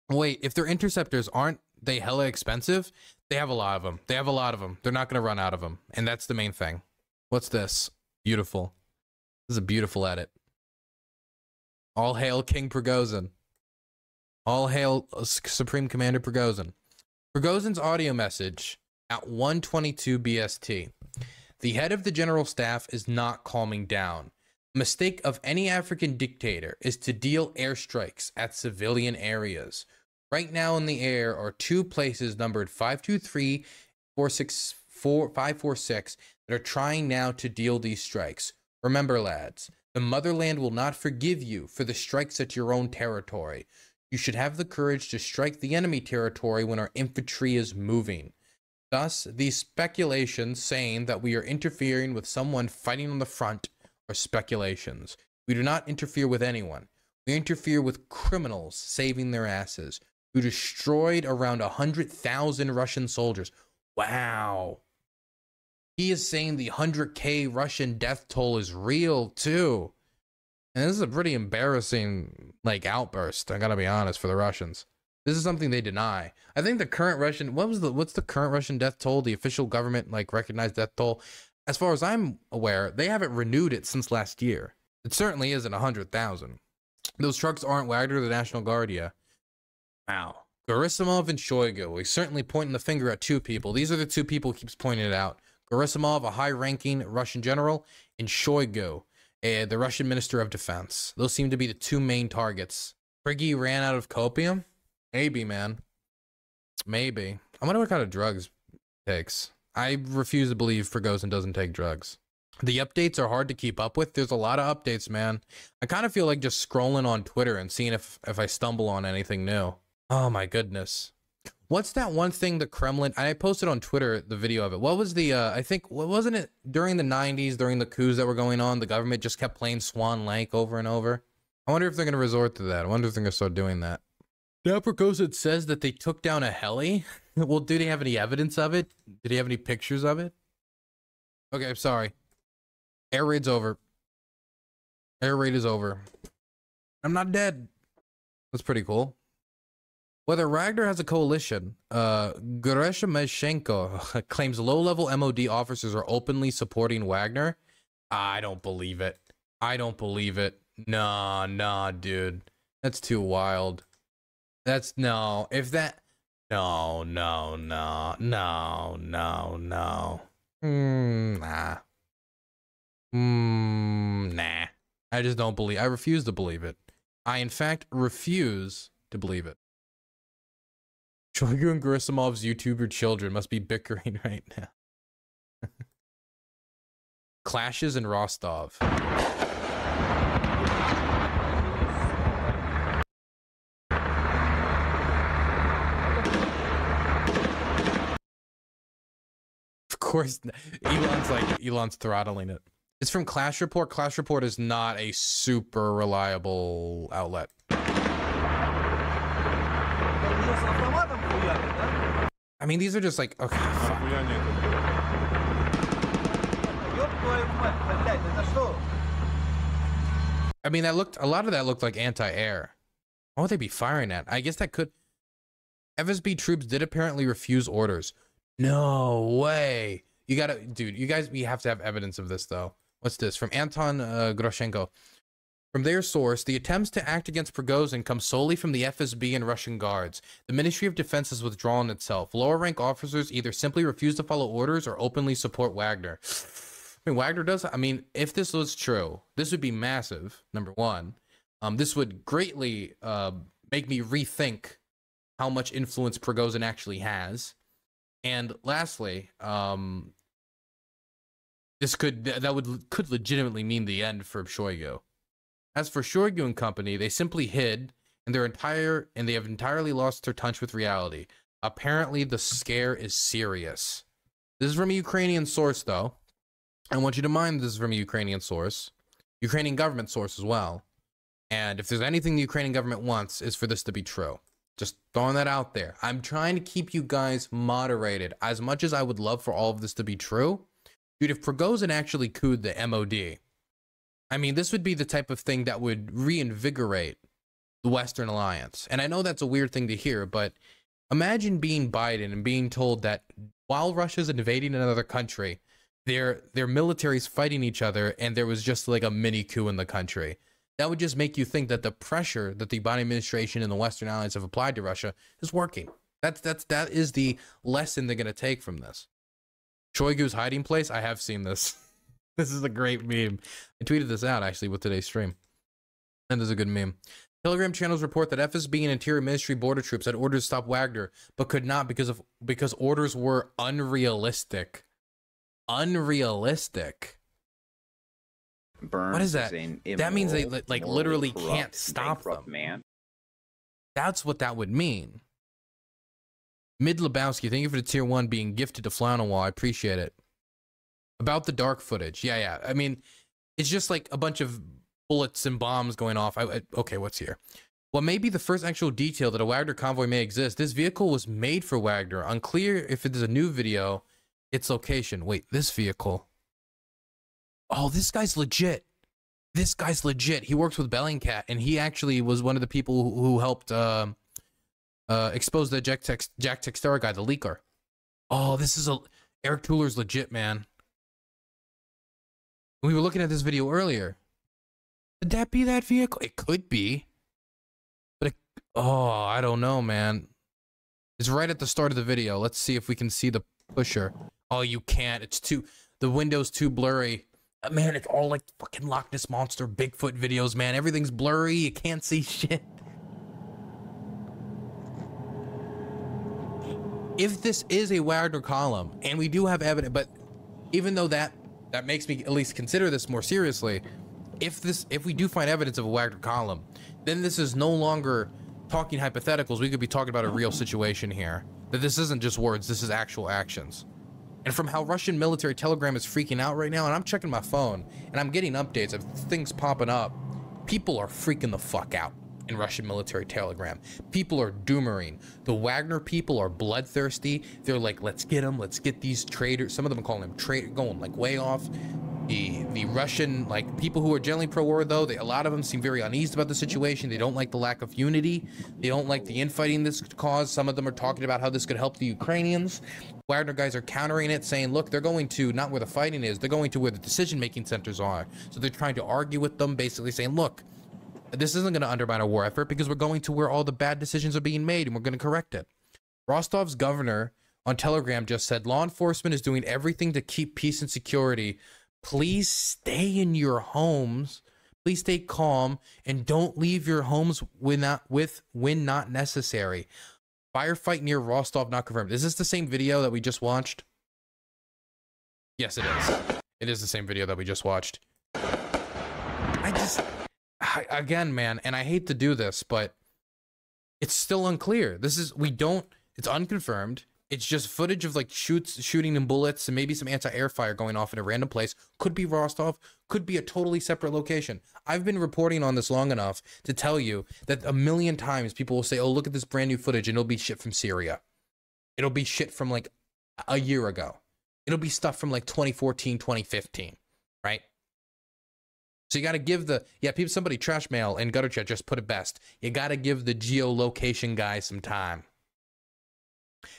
Wait, if their interceptors aren't they hella expensive? They have a lot of them. They have a lot of them. They're not going to run out of them. And that's the main thing. What's this? Beautiful. This is a beautiful edit. All hail King Prigozhin. All hail Supreme Commander Prigozhin. Prigozhin's audio message at 1:22 BST. The head of the general staff is not calming down. Mistake of any African dictator is to deal airstrikes at civilian areas. Right now in the air are 2 places numbered 523, 464, 546 that are trying now to deal these strikes. Remember, lads, the motherland will not forgive you for the strikes at your own territory. You should have the courage to strike the enemy territory when our infantry is moving. Thus, these speculations saying that we are interfering with someone fighting on the front are speculations. We do not interfere with anyone. We interfere with criminals saving their asses, who destroyed around 100,000 Russian soldiers. Wow. He is saying the 100K Russian death toll is real, too. And this is a pretty embarrassing, like, outburst, I gotta be honest, for the Russians. This is something they deny. I think the current Russian, what's the current Russian death toll, the official government, like, recognized death toll? As far as I'm aware, they haven't renewed it since last year. It certainly isn't 100,000. Those trucks aren't Wagner or the National Guard yet. Wow. Gerasimov and Shoigu. He's certainly pointing the finger at 2 people. These are the 2 people he keeps pointing it out. Gerasimov, a high-ranking Russian general, and Shoigu, the Russian Minister of Defense. Those seem to be the 2 main targets. Priggy ran out of copium? Maybe, man. Maybe. I wonder what kind of drugs he takes. I refuse to believe Prigozhin doesn't take drugs. The updates are hard to keep up with. There's a lot of updates, man. I kind of feel like just scrolling on Twitter and seeing if I stumble on anything new. Oh, my goodness. What's that one thing the Kremlin... I posted on Twitter the video of it. What was the... I think... Wasn't it during the 90s, during the coups that were going on, the government just kept playing Swan Lake over and over? I wonder if they're going to resort to that. I wonder if they're going to start doing that. Now Prigozhin says that they took down a heli. Well, do they have any evidence of it? Did he have any pictures of it? Okay, I'm sorry. Air raid's over. Air raid is over. I'm not dead. That's pretty cool. Whether Wagner has a coalition, Gerasimov claims low-level MOD officers are openly supporting Wagner. I don't believe it. I don't believe it. Nah, dude. That's too wild. That's no. If that... No. Nah. I just don't believe... I refuse to believe it. I, in fact, refuse to believe it. Shoigu and Gerasimov's YouTuber children must be bickering right now. Clashes in Rostov. Of course, Elon's throttling it. It's from Clash Report. Clash Report is not a super reliable outlet. I mean, these are just like, okay, fuck. I mean, a lot of that looked like anti-air. What would they be firing at? I guess that could... FSB troops did apparently refuse orders. No way. You gotta... Dude, you guys, we have to have evidence of this, though. What's this? From Anton Groshenko. From their source, the attempts to act against Prigozhin come solely from the FSB and Russian guards. The Ministry of Defense has withdrawn itself. Lower-rank officers either simply refuse to follow orders or openly support Wagner. I mean, Wagner does... I mean, if this was true, this would be massive, number one. This would greatly make me rethink how much influence Prigozhin actually has. And lastly, this could legitimately mean the end for Shoigu. As for Shoigu and company, they simply hid, and they have entirely lost their touch with reality. Apparently, the scare is serious. This is from a Ukrainian source, though. I want you to mind this is from a Ukrainian source. Ukrainian government source as well. And if there's anything the Ukrainian government wants, is for this to be true. Just throwing that out there. I'm trying to keep you guys moderated. As much as I would love for all of this to be true, dude, if Prigozhin actually cooed the MOD... I mean, this would be the type of thing that would reinvigorate the Western alliance. And I know that's a weird thing to hear, but imagine being Biden and being told that while Russia's invading another country, their military's fighting each other, and there was just like a mini coup in the country. That would just make you think that the pressure that the Biden administration and the Western allies have applied to Russia is working. That is the lesson they're going to take from this. Shoigu's hiding place. I have seen this. This is a great meme. I tweeted this out, actually, with today's stream. And this is a good meme. Telegram channels report that FSB and Interior Ministry border troops had orders to stop Wagner, but could not because orders were unrealistic. Unrealistic. Burns what is that? That means they, like, literally can't stop them. Man. That's what that would mean. Mid Lebowski, thank you for the tier 1 being gifted to fly on a wall. I appreciate it. About the dark footage. Yeah. I mean, it's just like a bunch of bullets and bombs going off. Okay, what's here? Well, maybe the first actual detail that a Wagner convoy may exist. This vehicle was made for Wagner. Unclear if it is a new video, its location. Wait, this vehicle. Oh, this guy's legit. He works with Bellingcat, and he actually was one of the people who helped expose the Jack Textera guy, the leaker. Oh, this is Eric Tuler's legit, man. We were looking at this video earlier. Could that be that vehicle? It could be. But I don't know, man. It's right at the start of the video. Let's see if we can see the pusher. Oh, you can't. The window's too blurry. Man, it's all like fucking Loch Ness Monster, Bigfoot videos, man. Everything's blurry. You can't see shit. If this is a Wagner column, and we do have evidence, but even though that makes me at least consider this more seriously. If we do find evidence of a Wagner column, then this is no longer talking hypotheticals. We could be talking about a real situation here. That this isn't just words, this is actual actions. And from how Russian military Telegram is freaking out right now, and I'm checking my phone, and I'm getting updates of things popping up, people are freaking the fuck out in Russian military Telegram. People are doomering. The Wagner people are bloodthirsty. They're like, let's get them. Let's get these traitors. Some of them are calling them traitors, going like way off. The Russian, like, people who are generally pro-war, though, a lot of them seem very uneased about the situation. They don't like the lack of unity. They don't like the infighting this could cause. Some of them are talking about how this could help the Ukrainians. Wagner guys are countering it, saying, look, they're going to not where the fighting is. They're going to where the decision-making centers are. So they're trying to argue with them, basically saying, look, this isn't going to undermine our war effort because we're going to where all the bad decisions are being made, and we're going to correct it. Rostov's governor on Telegram just said, law enforcement is doing everything to keep peace and security. Please stay in your homes. Please stay calm and don't leave your homes when not necessary. Firefight near Rostov not confirmed. Is this the same video that we just watched? Yes, it is. It is the same video that we just watched. Again, man, and I hate to do this, but it's still unclear. It's unconfirmed. It's just footage of like shooting and bullets and maybe some anti-air fire going off in a random place. Could be Rostov, could be a totally separate location. I've been reporting on this long enough to tell you that a million times people will say, oh, look at this brand new footage, and it'll be shit from Syria. It'll be shit from like a year ago. It'll be stuff from like 2014, 2015, right? So you got to give somebody Trash Mail and Gutter Chat just put it best. You got to give the geolocation guy some time.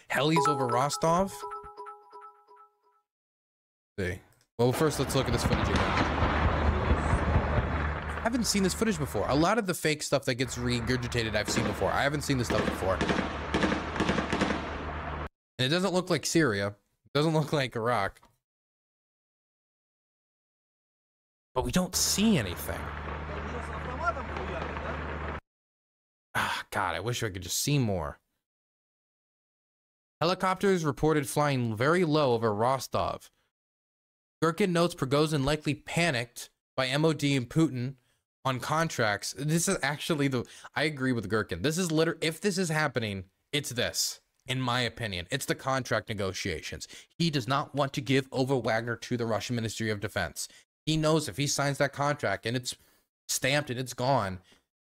Helis over Rostov. See. Well, first let's look at this footage again. I haven't seen this footage before. A lot of the fake stuff that gets regurgitated I've seen before. I haven't seen this stuff before. And it doesn't look like Syria. It doesn't look like Iraq. But we don't see anything. Ah, God, I wish I could just see more. Helicopters reported flying very low over Rostov. Girkin notes Prigozhin likely panicked by MOD and Putin on contracts. This is actually I agree with Girkin. This is literally, if this is happening, it's this, in my opinion. It's the contract negotiations. He does not want to give over Wagner to the Russian Ministry of Defense. He knows if he signs that contract and it's stamped and it's gone,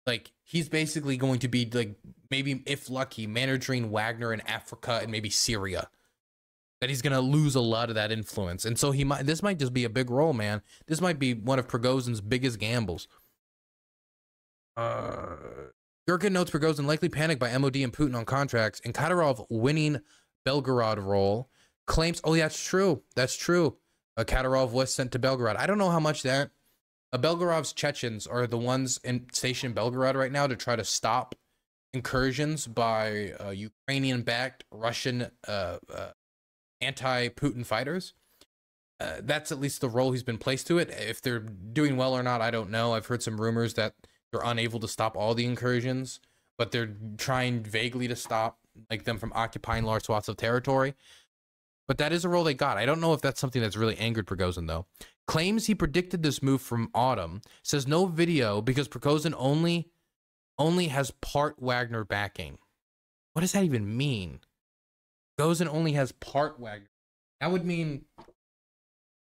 like, he's basically going to be, like, maybe, if lucky, managing Wagner in Africa and maybe Syria. That he's going to lose a lot of that influence. And so he might, this might just be a big role, man. This might be one of Prigozhin's biggest gambles. Girkin notes Prigozhin likely panicked by MOD and Putin on contracts, and Kadyrov winning Belgorod role claims, oh, yeah, that's true. That's true. Kadyrov was sent to Belgorod. I don't know how much that... Belgorod's Chechens are the ones stationed in Belgorod right now to try to stop incursions by Ukrainian-backed Russian anti-Putin fighters. That's at least the role he's been placed to it. If they're doing well or not, I don't know. I've heard some rumors that they're unable to stop all the incursions, but they're trying vaguely to stop them from occupying large swaths of territory. But that is a role they got. I don't know if that's something that's really angered Prigozhin, though. Claims he predicted this move from autumn. Says no video because Prigozhin only has part Wagner backing. What does that even mean? Prigozhin only has part Wagner. That would mean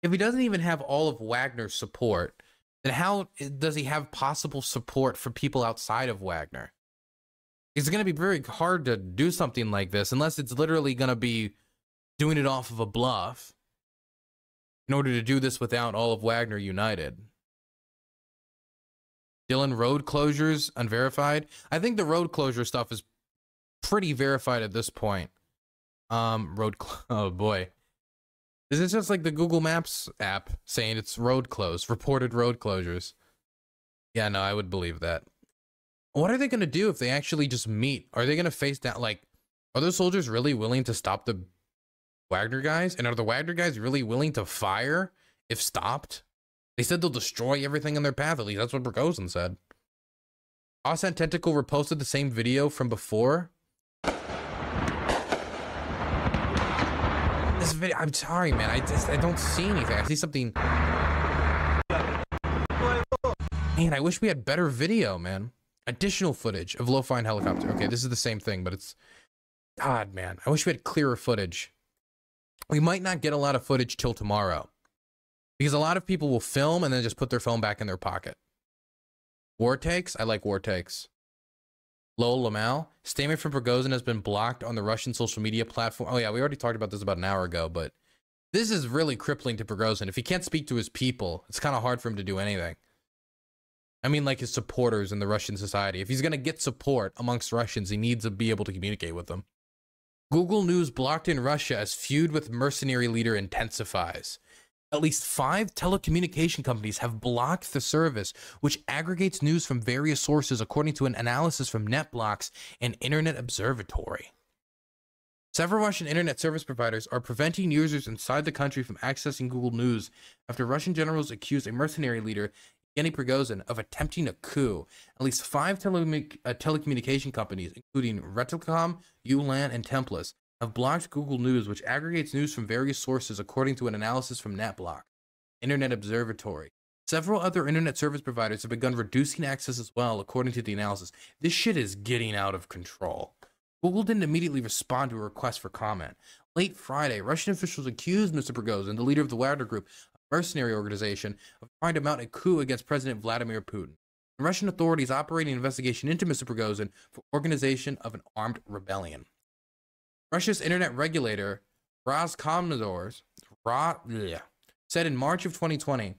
if he doesn't even have all of Wagner's support, then how does he have possible support for people outside of Wagner? It's going to be very hard to do something like this unless it's literally going to be doing it off of a bluff in order to do this without all of Wagner united. Dylan, road closures, unverified. I think the road closure stuff is pretty verified at this point. Oh boy. Is this just like the Google Maps app saying it's road closed, reported road closures? Yeah, no, I would believe that. What are they going to do if they actually just meet? Are they going to face down? Like, are those soldiers really willing to stop the Wagner guys? And are the Wagner guys really willing to fire if stopped? They said they'll destroy everything in their path. At least that's what Prigozhin said. Austin Tentacle reposted the same video from before. This video, I'm sorry, man. I don't see anything. I see something. Man, I wish we had better video, man. Additional footage of low-flying helicopter. Okay, this is the same thing, but it's... God, man. I wish we had clearer footage. We might not get a lot of footage till tomorrow because a lot of people will film and then just put their phone back in their pocket. War takes. I like war takes. Lowell Lamal. Statement from Prigozhin has been blocked on the Russian social media platform. Oh, yeah. We already talked about this about an hour ago, but This is really crippling to Prigozhin. If he can't speak to his people, it's kind of hard for him to do anything. I mean, like his supporters in the Russian society. If he's going to get support amongst Russians, he needs to be able to communicate with them. Google News blocked in Russia as feud with mercenary leader intensifies. At least 5 telecommunication companies have blocked the service, which aggregates news from various sources according to an analysis from NetBlocks and Internet Observatory. Several Russian internet service providers are preventing users inside the country from accessing Google News after Russian generals accused a mercenary leader, Yevgeny Prigozhin, of attempting a coup. At least 5 telecommunication companies, including Retelcom, Ulan, and Templus, have blocked Google News, which aggregates news from various sources according to an analysis from NetBlocks, Internet Observatory. Several other internet service providers have begun reducing access as well, according to the analysis. This shit is getting out of control. Google didn't immediately respond to a request for comment. Late Friday, Russian officials accused Mr. Prigozhin, the leader of the Wagner Group, a mercenary organization, of trying to mount a coup against President Vladimir Putin. And Russian authorities operating an investigation into Mr. Prigozhin for organization of an armed rebellion. Russia's internet regulator, Roskomnadzor, said in March 2022,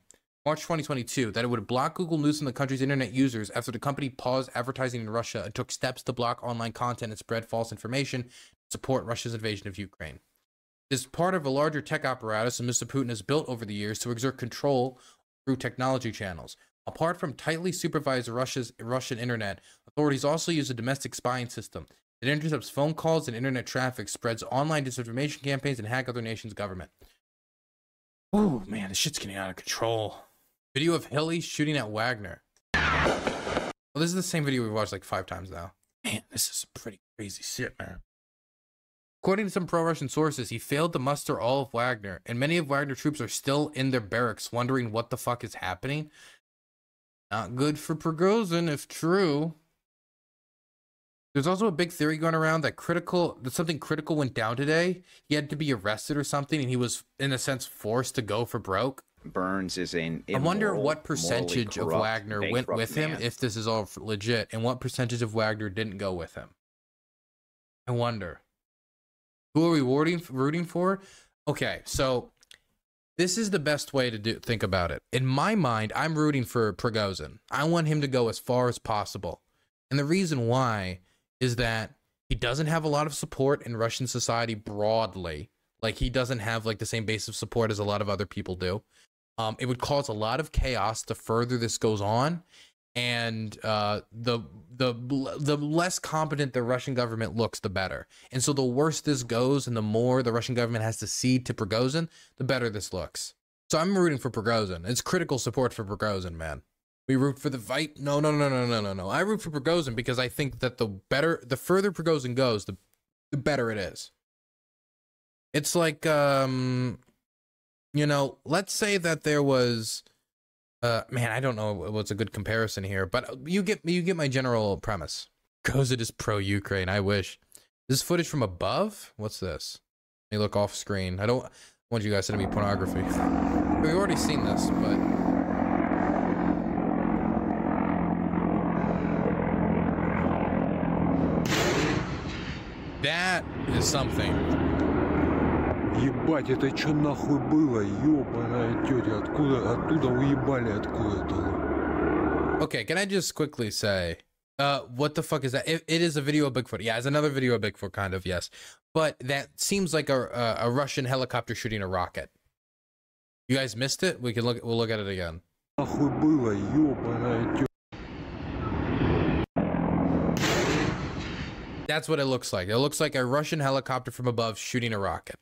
that it would block Google News from the country's internet users after the company paused advertising in Russia and took steps to block online content and spread false information to support Russia's invasion of Ukraine. This is part of a larger tech apparatus that Mr. Putin has built over the years to exert control through technology channels. Apart from tightly supervised Russian internet, authorities also use a domestic spying system. It intercepts phone calls and internet traffic, spreads online disinformation campaigns, and hack other nations' government. Ooh, man, this shit's getting out of control. Video of Hilly shooting at Wagner. Well, this is the same video we've watched like 5 times now. Man, this is some pretty crazy shit, man. According to some pro-Russian sources, he failed to muster all of Wagner, and many of Wagner troops are still in their barracks wondering what the fuck is happening. Not good for Prigozhin, if true. There's also a big theory going around that something critical went down today. He had to be arrested or something, and he was, in a sense, forced to go for broke. Burns is an immoral, I wonder what percentage of Wagner went with him, if this is all legit, and what percentage of Wagner didn't go with him. I wonder. Who are we rooting for? Okay, so this is the best way to think about it. In my mind, I'm rooting for Prigozhin. I want him to go as far as possible. And the reason why is that he doesn't have a lot of support in Russian society broadly. Like, he doesn't have, like, the same base of support as a lot of other people do. It would cause a lot of chaos the further this goes on. And the less competent the Russian government looks, the better. And so the worse this goes and the more the Russian government has to cede to Prigozhin, the better this looks. So I'm rooting for Prigozhin. It's critical support for Prigozhin, man. We root for the fight? No. I root for Prigozhin because I think that the further Prigozhin goes, the better it is. It's like, you know, let's say that there was, man, I don't know what's a good comparison here, but you get my general premise. Prigozhin is pro-Ukraine. I wish. This footage from above. What's this? Let me look off screen. I don't want you guys to be pornography. We've already seen this, but. That is something. Ебать, это что нахуй было, ёбаная тётя, оттуда уебали откуда-то. Okay, can I just quickly say, what the fuck is that? It is a video of Bigfoot. Yeah, it's another video of Bigfoot, kind of, yes. But that seems like a Russian helicopter shooting a rocket. You guys missed it? We'll look at it again. Нахуй было, ёбаная тётя. That's what it looks like. It looks like a Russian helicopter from above shooting a rocket.